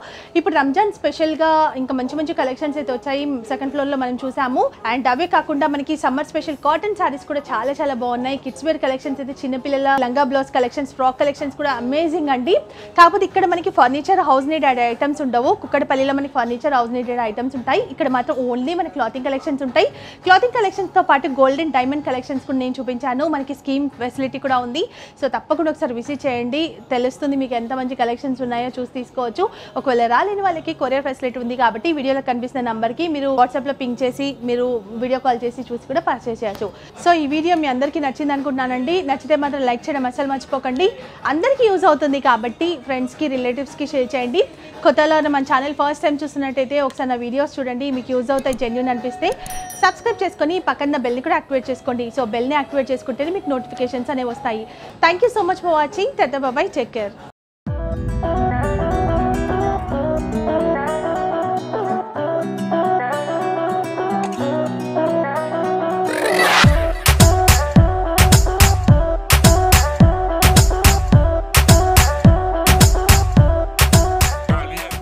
ఇప్పుడు రంజాన్ స్పెషల్గా ఇంకా మంచి మంచి కలెక్షన్స్ అయితే వచ్చాయి సెకండ్ ఫ్లోర్లో మనం చూసాము అండ్ అవే కాకుండా మనకి సమ్మర్ స్పెషల్ కాటన్ శారీస్ కూడా చాలా చాలా బాగున్నాయి కిడ్స్ వేర్ కలెక్షన్స్ అయితే చిన్నపిల్లల లంగా బ్లౌజ్ కలెక్షన్స్ ఫ్రాక్ కలెక్షన్స్ కూడా అమేజింగ్ అండి కాకపోతే ఇక్కడ మనకి ఫర్నిచర్ హౌస్ నీడ్ ఐటమ్స్ ఉండవు కుక్కడపల్లిలో మనకి ఫర్నిచర్ హౌస్ నీడ్ ఐటమ్స్ ఉంటాయి ఇక్కడ మాత్రం ఓన్లీ మన క్లాతింగ్ కలెక్షన్స్ ఉంటాయి క్లాతింగ్ కలెక్షన్స్తో పాటు గోల్డెన్ డైమండ్ కలెక్షన్స్ కూడా నేను చూపించాను మనకి స్కీమ్ ఫెసిలిటీ కూడా ఉంది సో తప్పకుండా ఒకసారి విజిట్ చేయండి తెలుస్తుంది మీకు ఎంత మంచి కలెక్షన్స్ ఉన్నాయో చూసి తీసుకోవచ్చు ఒకవేళ రాలేని వాళ్ళకి కొరియర్ ఫెసిలిటీ ఉంది కాబట్టి వీడియోలో కనిపిస్తున్న నెంబర్కి మీరు వాట్సాప్లో పింక్ చేసి మీరు వీడియో కాల్ చేసి చూసి కూడా పర్చేస్ చేయొచ్చు సో ఈ వీడియో మీ అందరికీ నచ్చింది అనుకుంటున్నానండి నచ్చితే మాత్రం లైక్ చేయడం అసలు మర్చిపోకండి అందరికీ యూజ్ అవుతుంది కాబట్టి ఫ్రెండ్స్కి రిలేటివ్స్కి షేర్ చేయండి కొత్తలో మన ఛానల్ ఫస్ట్ టైం చూస్తున్నట్టయితే ఒకసారి నా వీడియోస్ చూడండి మీకు యూజ్ అవుతాయి జెన్యూన్ అనిపిస్తే సబ్స్క్రైబ్ చేసుకొని పక్కన బెల్ని కూడా యాక్టివేట్ చేసుకోండి సో బెల్ని యాక్టివేట్ చేసుకుంటేనే మీకు నోటిఫికేషన్స్ అనేవి వస్తాయి thank you so much for watching tata bye take care